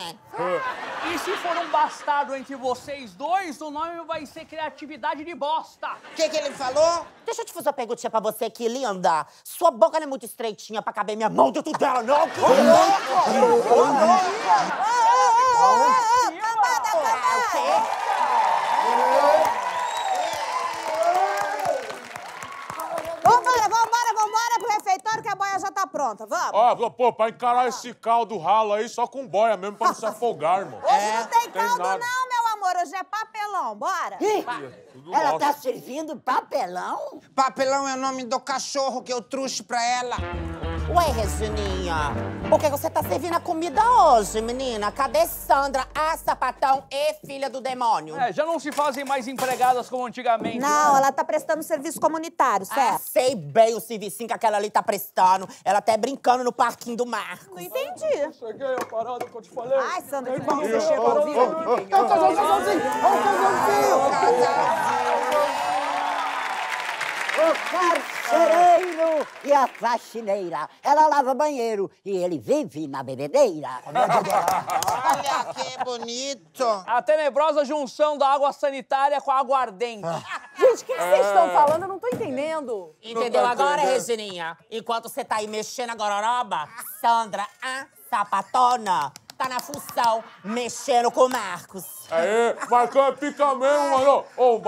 E se for um bastardo entre vocês dois, o nome vai ser Criatividade de Bosta. O que ele falou? Deixa eu te fazer uma perguntinha pra você aqui, linda. Sua boca não é muito estreitinha pra caber minha mão dentro dela, não? Que a boia já tá pronta, vamos? Pô, pra encarar esse caldo ralo aí, só com boia mesmo, pra não se afogar, irmão. Hoje não tem caldo não, meu amor, hoje é papelão, bora. Ela tá servindo papelão? Papelão é o nome do cachorro que eu trouxe pra ela. Ué, Regininha, por que você tá servindo a comida hoje, menina? Cadê Sandra, a sapatão e filha do demônio? Já não se fazem mais empregadas como antigamente. Não, ela tá prestando serviço comunitário, certo? Sei bem o serviço que aquela ali tá prestando. Ela até brincando no parquinho do Marcos. Não entendi. Eu cheguei a parada que eu te falei. Ai, Sandra, que bom você chegou ao vivo. É o casalzinho. O carcereiro e a faxineira. Ela lava banheiro e ele vive na bebedeira. Olha que bonito. A tenebrosa junção da água sanitária com a água ardente. Gente, o que vocês estão falando? Eu não tô entendendo. Entendeu agora, Regininha? Enquanto você tá aí mexendo a gororoba, Sandra, a sapatona, tá na função, mexendo com o Marcos. Aê, Marcão é pica mesmo, mano. Ô, o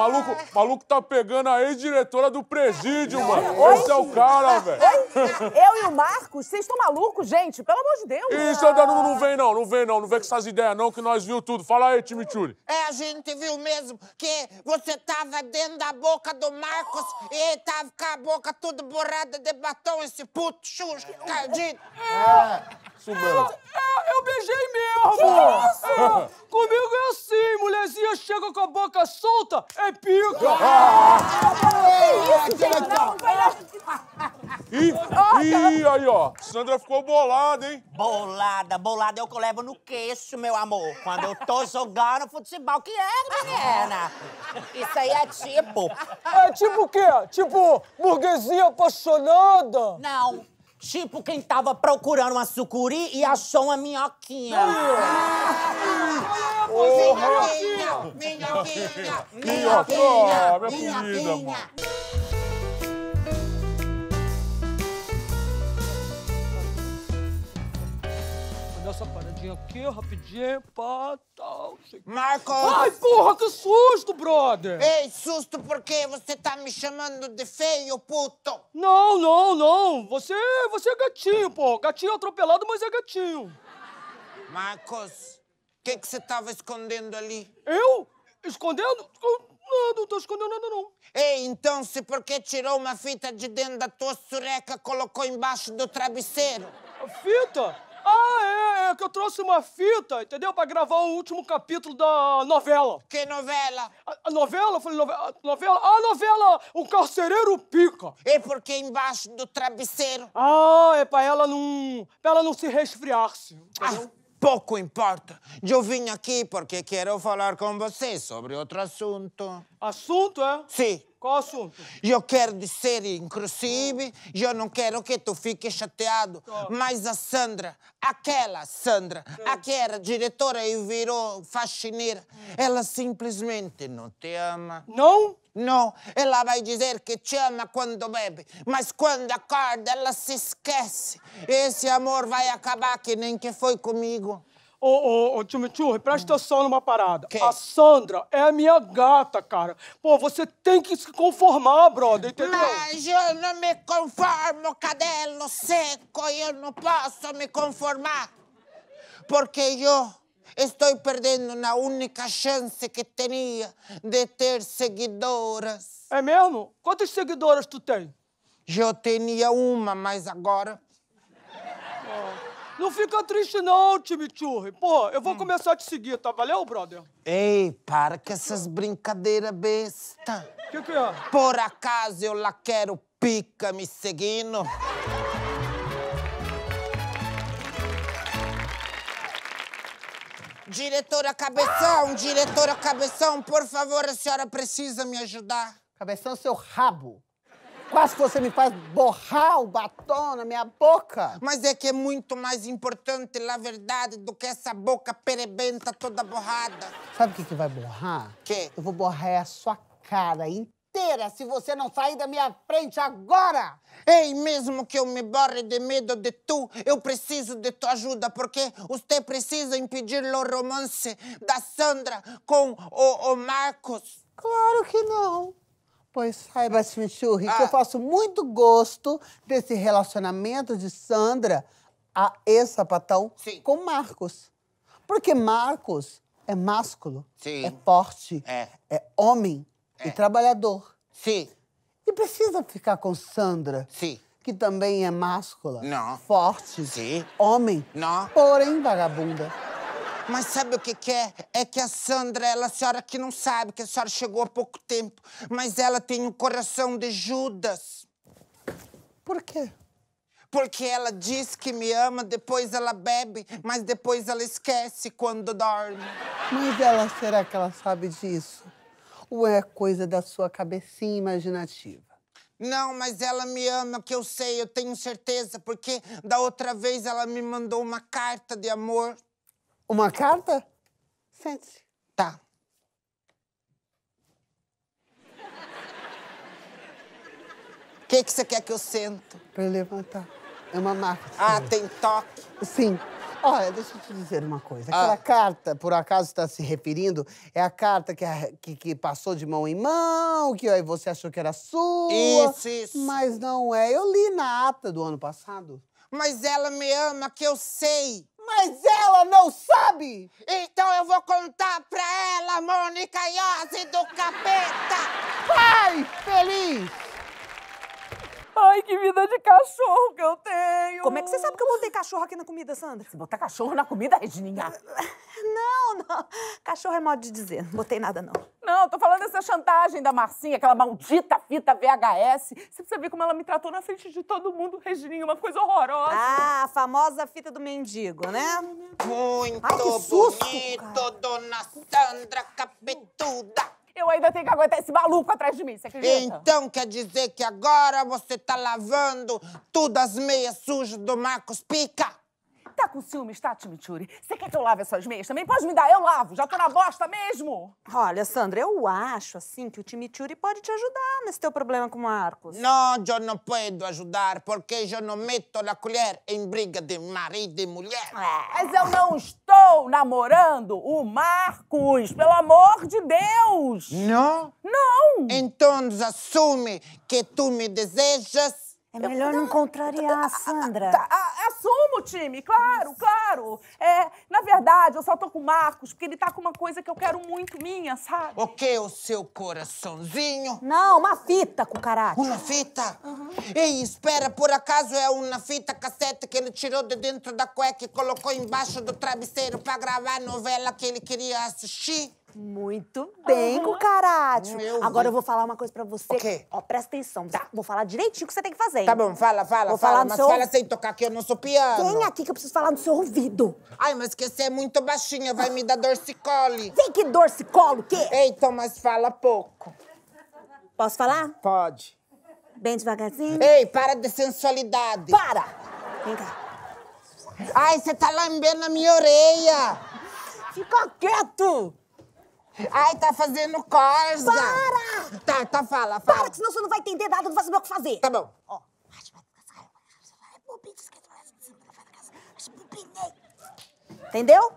maluco tá pegando a ex-diretora do presídio, mano. Esse é o cara, velho. Eu e o Marcos, vocês estão malucos, gente? Pelo amor de Deus. Isso, André, não vem não. Não vem com essas ideias não, que nós viu tudo. Fala aí, time Tchuli. A gente viu mesmo que você tava dentro da boca do Marcos e tava com a boca toda borrada de batom, esse puto Xuxa, Cardito. Isso mesmo. Eu beijei mesmo! Que isso? Comigo é assim, mulherzinha chega com a boca solta, é pica! Ih, aí, ó, Sandra ficou bolada, hein? Bolada é o que eu levo no queixo, meu amor. Quando eu tô jogando futebol, que é, menina? Isso aí é tipo... É tipo o quê? Tipo burguesia apaixonada? Não. Tipo quem tava procurando uma sucuri e achou uma minhoquinha. Minhoquinha! Olha essa paradinha aqui, rapidinho, pá, tal... Marcos! Ai, porra, que susto, brother! Ei, susto porque você tá me chamando de feio, puto! Não! Você é gatinho, pô! Gatinho atropelado, mas é gatinho! Marcos, o que você tava escondendo ali? Eu? Escondendo? Não tô escondendo nada, não. Ei, então, se porque tirou uma fita de dentro da tua sureca, colocou embaixo do travesseiro? A fita? Ah, é que eu trouxe uma fita, entendeu? Pra gravar o último capítulo da novela. Que novela? A novela? Eu falei, novela? Ah, novela, um carcereiro pica. É porque embaixo do travesseiro. Ah, é pra ela não se resfriar-se. Ah, pouco importa. Eu vim aqui porque quero falar com você sobre outro assunto. Assunto, é? Sim. Qual assunto? Eu quero dizer, inclusive, eu não quero que tu fique chateado, mas a Sandra, aquela Sandra, a que era diretora e virou faxineira, ela simplesmente não te ama. Não? Não, ela vai dizer que te ama quando bebe, mas quando acorda ela se esquece. Esse amor vai acabar que nem que foi comigo. Ô, Timichurri, presta atenção numa parada. Que? A Sandra é a minha gata, cara. Pô, você tem que se conformar, brother, entendeu? Mas eu não me conformo, cadelo seco. Eu não posso me conformar. Porque eu estou perdendo na única chance que tinha de ter seguidoras. É mesmo? Quantas seguidoras tu tem? Eu tinha uma, mas agora... Não fica triste não, Timichurri. Pô, eu vou começar a te seguir, tá? Valeu, brother? Ei, para com essas brincadeiras besta. Que é? Por acaso eu lá quero pica me seguindo? Diretora Cabeção, por favor, a senhora precisa me ajudar. Cabeção, seu rabo. Quase que você me faz borrar o batom na minha boca. Mas é que é muito mais importante, na verdade, do que essa boca perebenta toda borrada. Sabe o que vai borrar? O quê? Eu vou borrar a sua cara inteira se você não sair da minha frente agora. Ei, mesmo que eu me borre de medo de tu, eu preciso de tua ajuda, porque você precisa impedir o romance da Sandra com o Marcos. Claro que não. Pois saiba, Timichurri, que eu faço muito gosto desse relacionamento de Sandra, a ex-sapatão, com Marcos. Porque Marcos é másculo, é forte, é homem e trabalhador. Sim. E precisa ficar com Sandra, que também é máscula, forte, homem, porém vagabunda. Mas sabe o que que é? É que a Sandra, ela, a senhora que não sabe, que a senhora chegou há pouco tempo, mas ela tem um coração de Judas. Por quê? Porque ela diz que me ama, depois ela bebe, mas depois ela esquece quando dorme. Mas ela, será que ela sabe disso? Ou é coisa da sua cabecinha imaginativa? Não, mas ela me ama, que eu sei, eu tenho certeza, porque da outra vez ela me mandou uma carta de amor. Uma carta? Sente-se. Tá. O que você quer que eu sento? Pra eu levantar. É uma marca. Ah, tem toque? Sim. Olha, deixa eu te dizer uma coisa. Aquela carta, por acaso, está se referindo, é a carta que passou de mão em mão, que aí você achou que era sua. Isso, isso. Mas não é. Eu li na ata do ano passado. Mas ela me ama, que eu sei. Mas ela não sabe! Então eu vou contar pra ela, Mônica Iose do Capeta! Vai, feliz! Ai, que vida de cachorro que eu tenho! Como é que você sabe que eu botei cachorro aqui na comida, Sandra? Você botar cachorro na comida, Regininha? Não, não. Cachorro é modo de dizer. Não botei nada, não. Não, tô falando dessa chantagem da Marcinha, aquela maldita fita VHS. Você precisa ver como ela me tratou na frente de todo mundo, Regininha, uma coisa horrorosa. Ah, a famosa fita do mendigo, né? Muito bonito, dona Sandra Capetuda. Eu ainda tenho que aguentar esse maluco atrás de mim, você acredita? Então quer dizer que agora você tá lavando tudo as meias sujas do Marcos Pica? Tá com ciúmes, tá, Timichurri? Você quer que eu lave as suas meias também? Pode me dar, eu lavo, já tô na bosta mesmo! Olha, Sandra, eu acho, assim, que o Timichurri pode te ajudar nesse teu problema com o Marcos. Não, eu não posso ajudar, porque eu não meto a colher em briga de marido e mulher. Mas eu não estou namorando o Marcos, pelo amor de Deus! Não? Não! Então assume que tu me desejas. É melhor não contrariar, Sandra. Assumo, time, claro, claro. É, na verdade, eu só tô com o Marcos porque ele tá com uma coisa que eu quero muito minha, sabe? O que, o seu coraçãozinho? Não, uma fita com caráter. Uma fita? Uhum. Ei, espera, por acaso é uma fita cassete que ele tirou de dentro da cueca e colocou embaixo do travesseiro pra gravar a novela que ele queria assistir? Muito bem, uhum. Cucaracho. Agora eu vou falar uma coisa pra você. O quê? Ó, presta atenção. Tá. Vou falar direitinho o que você tem que fazer. Hein? Tá bom, fala. Vou falar, mas seu... fala sem tocar, que eu não sou piano. Vem aqui que eu preciso falar no seu ouvido. Ai, mas que você é muito baixinha, vai me dar dorsicole. Vem que dorsicolo, o quê? Eita, mas fala pouco. Posso falar? Pode. Bem devagarzinho. Ei, para de sensualidade. Para! Vem cá. Ai, você tá lambendo a minha orelha. Fica quieto. Ai, tá fazendo corda! Para! Tá, fala. Para, que senão você não vai entender nada, não vai saber o que fazer. Tá bom. Ó. Entendeu?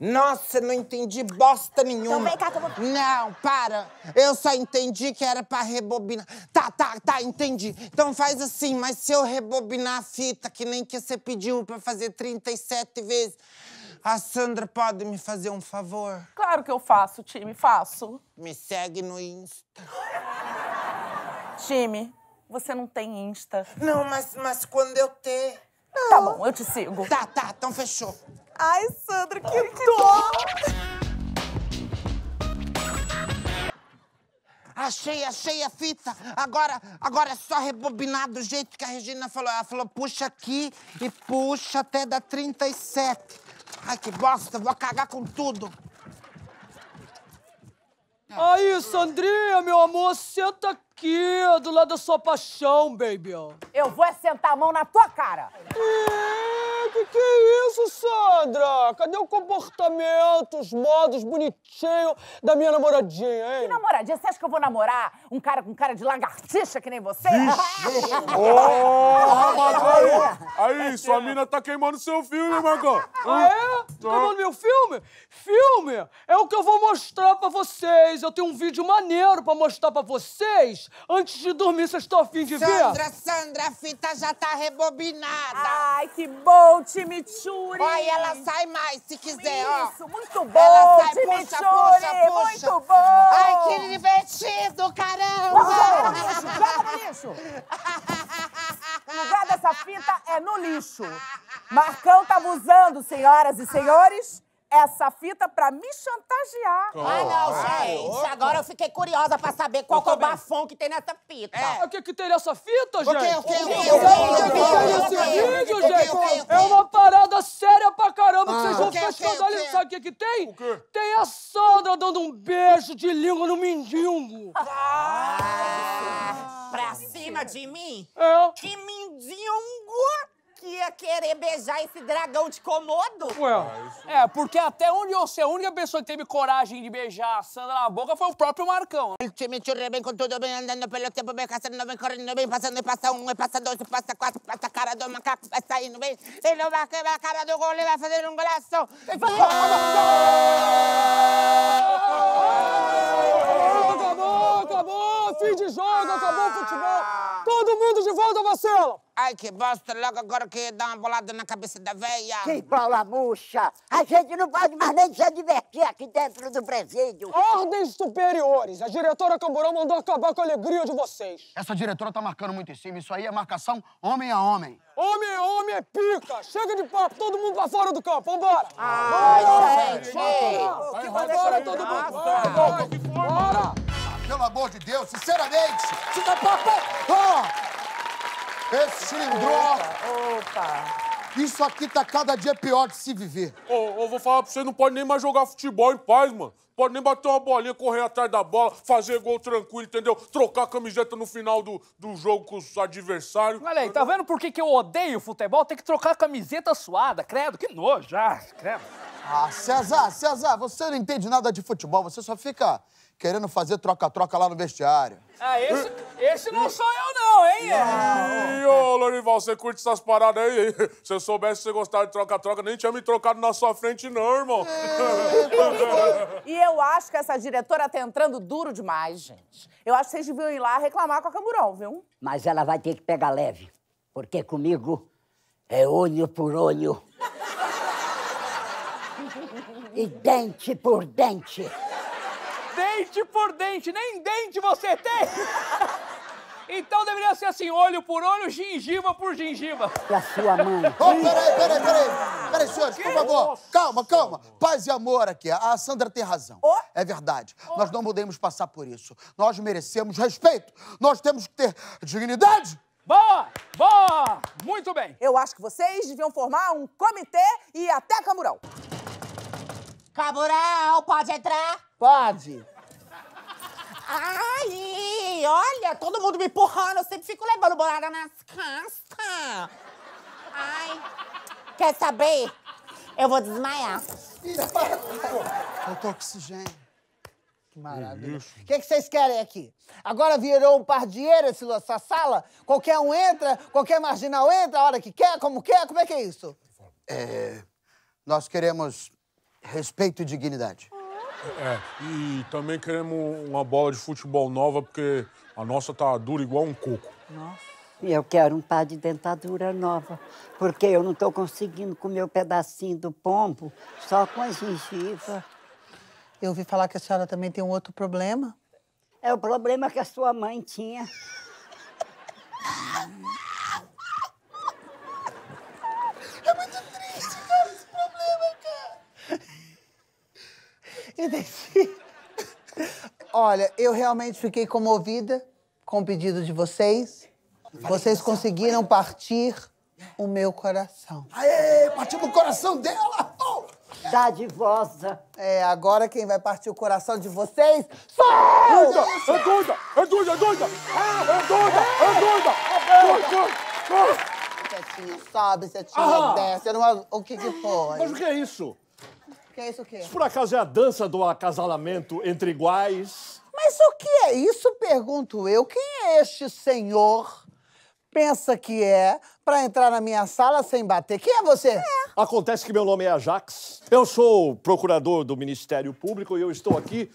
Nossa, não entendi bosta nenhuma. Então vem cá que eu vou... Não, para. Eu só entendi que era pra rebobinar. Tá, entendi. Então faz assim, mas se eu rebobinar a fita, que nem que você pediu pra fazer 37 vezes... A Sandra pode me fazer um favor? Claro que eu faço, time, faço. Me segue no Insta. Time, você não tem Insta. Não, mas quando eu ter... Não. Tá bom, eu te sigo. Tá, então fechou. Ai, Sandra, que dó! Achei a fita. Agora é só rebobinar do jeito que a Regina falou. Ela falou, puxa aqui e puxa até dar 37. Ai, que bosta, vou cagar com tudo. Aí, Sandrinha, meu amor, senta aqui, do lado da sua paixão, baby. Eu vou sentar a mão na tua cara. Que é isso, Sandra? Cadê o comportamento, os modos bonitinhos da minha namoradinha, hein? Que namoradinha? Você acha que eu vou namorar um cara com cara de lagartixa que nem você? Oh, mas aí, sua mina tá queimando seu filme, Marcão. Ah, é? Queimando meu filme? Filme é o que eu vou mostrar pra vocês. Eu tenho um vídeo maneiro pra mostrar pra vocês antes de dormir. Vocês estão afim de ver? Sandra, a fita já tá rebobinada. Ai, que bom, Timichuri! Olha, ela sai mais, se quiser, ó. Isso, muito bom, ela sai, puxa. Muito bom! Ai, que divertido, caramba! Joga no lixo! O lugar dessa fita é no lixo. Marcão tava usando, senhoras e senhores, essa fita pra me chantagear. Gente, agora eu fiquei curiosa pra saber qual que é o bafão que tem nessa fita. É. O que tem nessa fita, gente? O que tem nesse vídeo, gente? É uma parada séria pra caramba que vocês vão ficar escandalizados. Sabe o que tem? O quê? Tem a Sandra dando um beijo de língua no mindingo. Pra cima de mim? É. Que mindingo! Ia querer beijar esse dragão de Komodo? Ué, porque até onde eu sei, a única pessoa que teve coragem de beijar a Sandra na boca foi o próprio Marcão. O time churra bem com tudo, bem andando pelo tempo, bem caçando, bem correndo, bem passando, passa um, passa dois, passa quatro, passa a cara do macaco, vai saindo bem, ele não vai quebrar a cara do gol, ele vai fazer um golaço. Acabou, fim de jogo, acabou o futebol. Todo mundo de volta, Marcelo! Ai, que bosta, logo agora que dá uma bolada na cabeça da velha. Que bola murcha! A gente não pode mais nem se divertir aqui dentro do presídio. Ordens superiores! A diretora Camburão mandou acabar com a alegria de vocês. Essa diretora tá marcando muito em cima. Isso aí é marcação homem a homem. Homem a homem é pica! Chega de papo, todo mundo pra fora do campo, vambora! Ai, gente! Vambora, todo mundo! Bora! Pelo amor de Deus, sinceramente! Oh, esse Xilindró! Opa! Isso aqui tá cada dia pior de se viver. Eu vou falar pra você, não pode nem mais jogar futebol em paz, mano. Pode nem bater uma bolinha, correr atrás da bola, fazer gol tranquilo, entendeu? Trocar a camiseta no final do jogo com os adversários. Olha aí, tá vendo por que eu odeio futebol? Tem que trocar a camiseta suada, credo. Que nojo, credo. Ah, César, você não entende nada de futebol, você só fica... querendo fazer troca-troca lá no vestiário. Ah, esse não sou eu não, hein? Ih, ô, Lorival, você curte essas paradas aí? Se eu soubesse que você gostava de troca-troca, nem tinha me trocado na sua frente não, irmão. E eu acho que essa diretora tá entrando duro demais, gente. Eu acho que vocês deviam ir lá reclamar com a Camburão, viu? Mas ela vai ter que pegar leve, porque comigo É olho por olho. E dente por dente. Dente por dente, nem dente você tem! Então deveria ser assim, olho por olho, gengiva por gengiva. Pra sua mãe. Oh, peraí, senhores, por favor. Calma. Paz e amor aqui. A Sandra tem razão. Oh. É verdade. Oh. Nós não podemos passar por isso. Nós merecemos respeito. Nós temos que ter dignidade. Boa! Muito bem. Eu acho que vocês deviam formar um comitê e ir até Camburão. Camburão, pode entrar? Pode. Ai, olha, todo mundo me empurrando, eu sempre fico levando bolada nas costas. Ai, quer saber? Eu vou desmaiar. Faltou oxigênio. Que maravilha. O que vocês querem aqui? Agora virou um pardieiro essa sala? Qualquer um entra, qualquer marginal entra, a hora que quer, como é que é isso? Nós queremos respeito e dignidade. E também queremos uma bola de futebol nova, porque a nossa tá dura igual um coco. Nossa. E eu quero um par de dentadura nova, porque eu não tô conseguindo comer o pedacinho do pombo só com a gengiva. Eu ouvi falar que a senhora também tem um outro problema. É o problema que a sua mãe tinha. É muito triste, cara, esse problema, cara. Olha, eu realmente fiquei comovida com o pedido de vocês. Vocês conseguiram partir o meu coração. Aê, partiu o coração dela! Oh! Dadivosa. Agora quem vai partir o coração de vocês... Sou eu! É doida! Cetinha sobe, Cetinha desce, o que foi? Mas o que é isso? O que é isso o quê? Isso por acaso é a dança do acasalamento entre iguais? Mas o que é isso, pergunto eu? Quem é este senhor pensa que é pra entrar na minha sala sem bater? Quem é você? Acontece que meu nome é Ajax, eu sou procurador do Ministério Público e eu estou aqui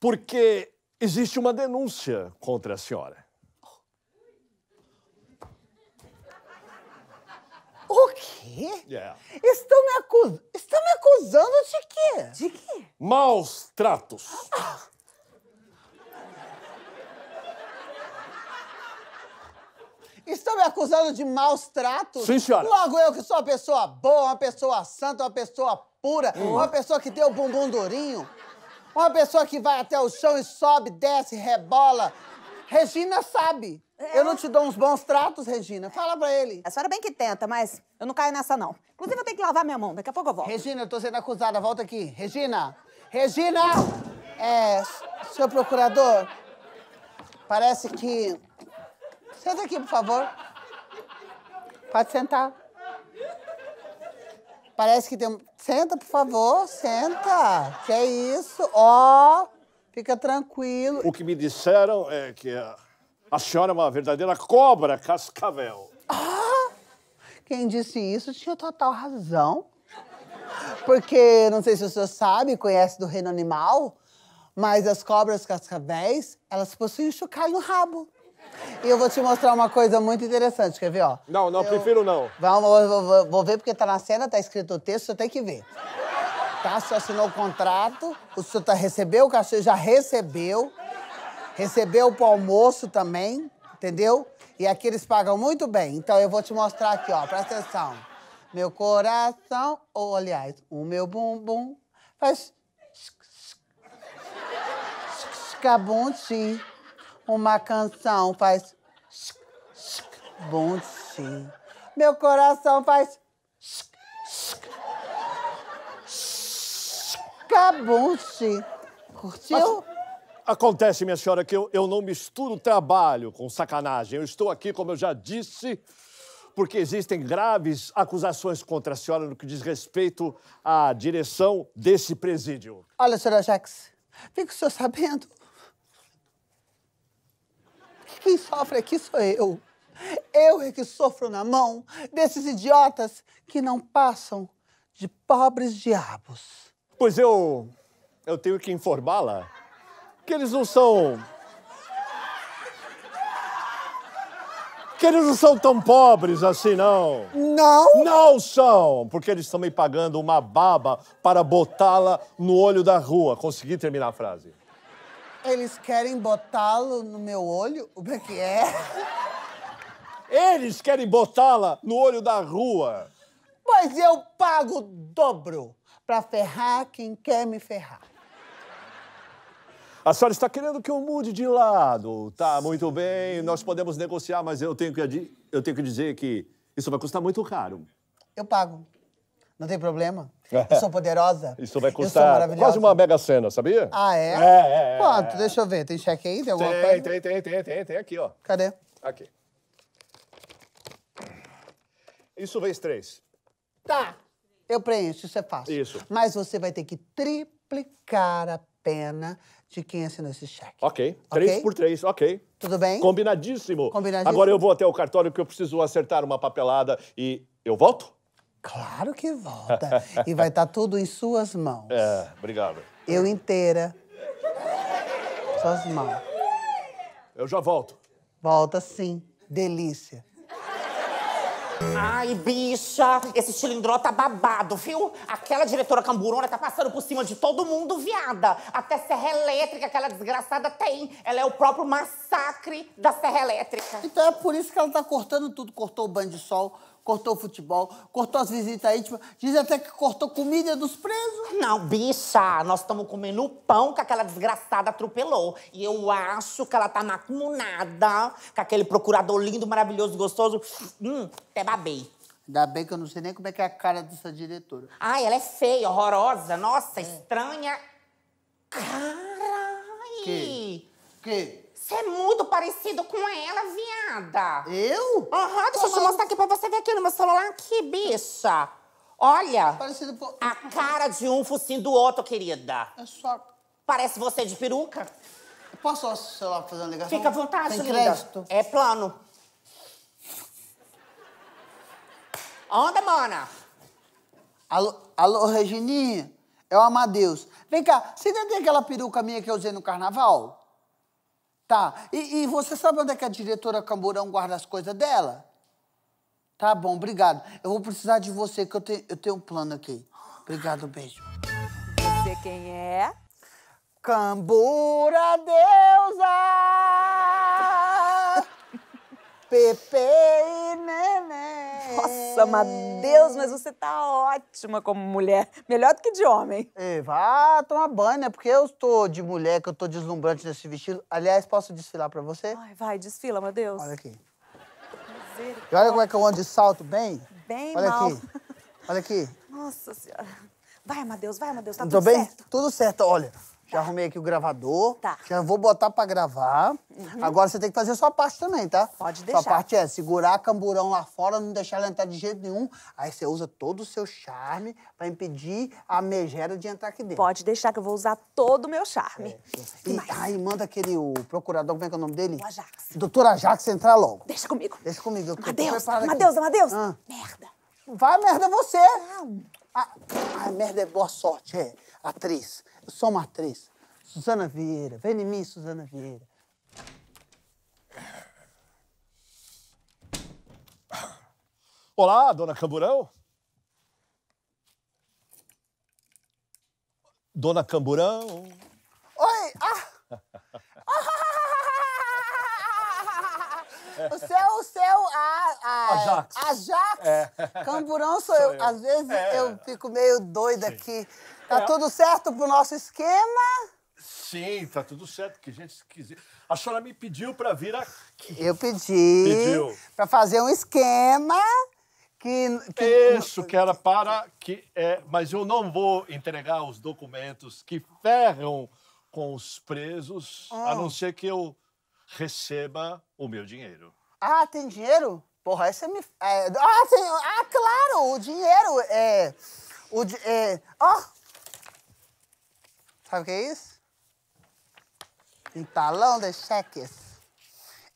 porque existe uma denúncia contra a senhora. O quê? Estão me acusando de quê? De quê? Maus tratos. Estão me acusando de maus tratos? Sim, senhora. Logo eu que sou uma pessoa boa, uma pessoa santa, uma pessoa pura, uma pessoa que tem o bumbum durinho, uma pessoa que vai até o chão e sobe, desce, rebola. Regina sabe. Eu não te dou uns bons tratos, Regina. Fala pra ele. A senhora bem que tenta, mas eu não caio nessa, não. Inclusive, eu tenho que lavar minha mão. Daqui a pouco eu volto. Regina, eu tô sendo acusada. Volta aqui. Regina! Senhor procurador, parece que... Senta aqui, por favor. Pode sentar. Parece que tem um... Senta, por favor. Senta. Que é isso? Ó, fica tranquilo. O que me disseram é que... A senhora é uma verdadeira cobra cascavel. Ah! Quem disse isso tinha total razão. Porque, não sei se o senhor sabe, conhece do reino animal, mas as cobras cascavéis, elas possuem chocalho no rabo. E eu vou te mostrar uma coisa muito interessante, quer ver, ó? Não, prefiro não. Vou ver porque tá na cena, tá escrito o texto, você tem que ver. Tá? O senhor assinou o contrato, o senhor recebeu o cachê, já recebeu. Recebeu pro almoço também, entendeu? E aqui eles pagam muito bem. Então eu vou te mostrar aqui, ó, presta atenção. Meu coração, ou aliás, o meu bumbum faz... Xcabuntim. Uma canção faz... Xcabuntim. Meu coração faz... Xcabuntim. Curtiu? Acontece, minha senhora, que eu não misturo trabalho com sacanagem. Eu estou aqui, como eu já disse, porque existem graves acusações contra a senhora no que diz respeito à direção desse presídio. Olha, senhor Ajax, fica o senhor sabendo. Quem sofre aqui sou eu. Eu é que sofro na mão desses idiotas que não passam de pobres diabos. Pois eu tenho que informá-la. Que eles não são Porque eles não são tão pobres assim, não. Não? Não são, porque eles estão me pagando uma baba para botá-la no olho da rua. Consegui terminar a frase. Eles querem botá-lo no meu olho? O que é? Eles querem botá-la no olho da rua. Mas eu pago o dobro pra ferrar quem quer me ferrar. A senhora está querendo que eu mude de lado. Tá, muito bem, nós podemos negociar, mas eu tenho que dizer que isso vai custar muito caro. Eu pago. Não tem problema. Eu sou poderosa. Isso vai custar quase uma mega sena, sabia? Ah, é? É? Quanto? Deixa eu ver. Tem cheque aí? Tem alguma coisa? Tem. Aqui, ó. Cadê? Aqui. Isso vezes 3. Tá. Eu preencho, isso é fácil. Isso. Mas você vai ter que triplicar a pena de quem assinou esse cheque. Ok. 3 por 3, ok. Tudo bem? Combinadíssimo. Combinadíssimo. Agora eu vou até o cartório porque eu preciso acertar uma papelada e eu volto? Claro que volta. E vai estar tudo em suas mãos. É, obrigado. Eu inteira. Suas mãos. Eu já volto. Volta sim. Delícia. Ai, bicha, esse Xilindró tá babado, viu? Aquela diretora camburona tá passando por cima de todo mundo, viada. Até serra elétrica aquela desgraçada tem. Ela é o próprio massacre da serra elétrica. Então é por isso que ela tá cortando tudo. Cortou o banho de sol, cortou o futebol, cortou as visitas íntimas. Diz até que cortou comida dos presos. Não, bicha, nós estamos comendo o pão que aquela desgraçada atropelou. E eu acho que ela tá macumunada com aquele procurador lindo, maravilhoso, gostoso. Até babei. Ainda bem que eu não sei nem como é que é a cara dessa diretora. Ai, ela é feia, horrorosa, nossa, estranha. Carai! Que? Você é muito parecido com ela, viada. Eu? Aham, deixa eu te mostrar aqui pra você ver aqui no meu celular. Aqui, bicha. Olha, parecido com... a cara de um, focinho do outro, querida. É só... Parece você de peruca. Eu posso, sei lá, fazer uma ligação? Fica à vontade, linda. Crédito. É plano. Onda, mana? Alô, alô, Regininha? É o Amadeus. Vem cá, você ainda tem aquela peruca minha que eu usei no carnaval? Tá. E você sabe onde é que a diretora Camburão guarda as coisas dela? Tá bom, obrigado. Eu vou precisar de você, que eu tenho um plano aqui. Obrigado, beijo. Você quem é? Cambura deusa! Pepe e Neném. Nossa, Amadeus, mas você tá ótima como mulher. Melhor do que de homem. Ei, vá tomar banho, né? Porque eu estou de mulher, que eu tô deslumbrante nesse vestido. Aliás, posso desfilar pra você? Ai, vai, desfila, Amadeus. Olha aqui. E olha como é que eu ando de salto, bem? Bem olha mal. Aqui. Olha aqui. Nossa senhora. Vai, Amadeus, tá tudo certo? Bem? Tudo certo, olha. Já arrumei aqui o gravador. Tá. Já vou botar pra gravar. Agora você tem que fazer a sua parte também, tá? Pode deixar. Sua parte é segurar a Camburão lá fora, não deixar ela entrar de jeito nenhum. Aí você usa todo o seu charme pra impedir a megera de entrar aqui dentro. Pode deixar que eu vou usar todo o meu charme. É. E aí manda aquele o procurador, como é que é o nome dele? O Ajax. Doutor Ajax, entrar logo. Deixa comigo. Deixa comigo. Amadeus. Ah. Merda. Vai, merda você. Não. A merda é boa sorte, é. Atriz. Eu sou uma atriz. Suzana Vieira. Vem em mim, Suzana Vieira. Olá, dona Camburão. Dona Camburão. Oi! Ajax. É. Camburão sou eu. Às vezes eu fico meio doida aqui. Tá tudo certo pro nosso esquema? Sim, tá tudo certo, que gente esquisita. A senhora me pediu pra vir aqui. Eu pedi. Pediu. Pra fazer um esquema que... Isso, que era para... que é, mas eu não vou entregar os documentos que ferram com os presos, a não ser que eu receba o meu dinheiro. Ah, tem dinheiro? Porra, essa me... claro, o dinheiro é... Sabe o que é isso? Um talão de cheques.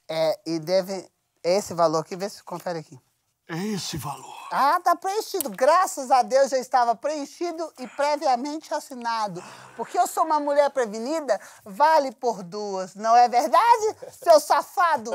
É, e deve... Esse valor aqui, vê se confere aqui. Esse valor. Ah, tá preenchido. Graças a Deus já estava preenchido e previamente assinado. Porque eu sou uma mulher prevenida, vale por duas. Não é verdade, seu safado?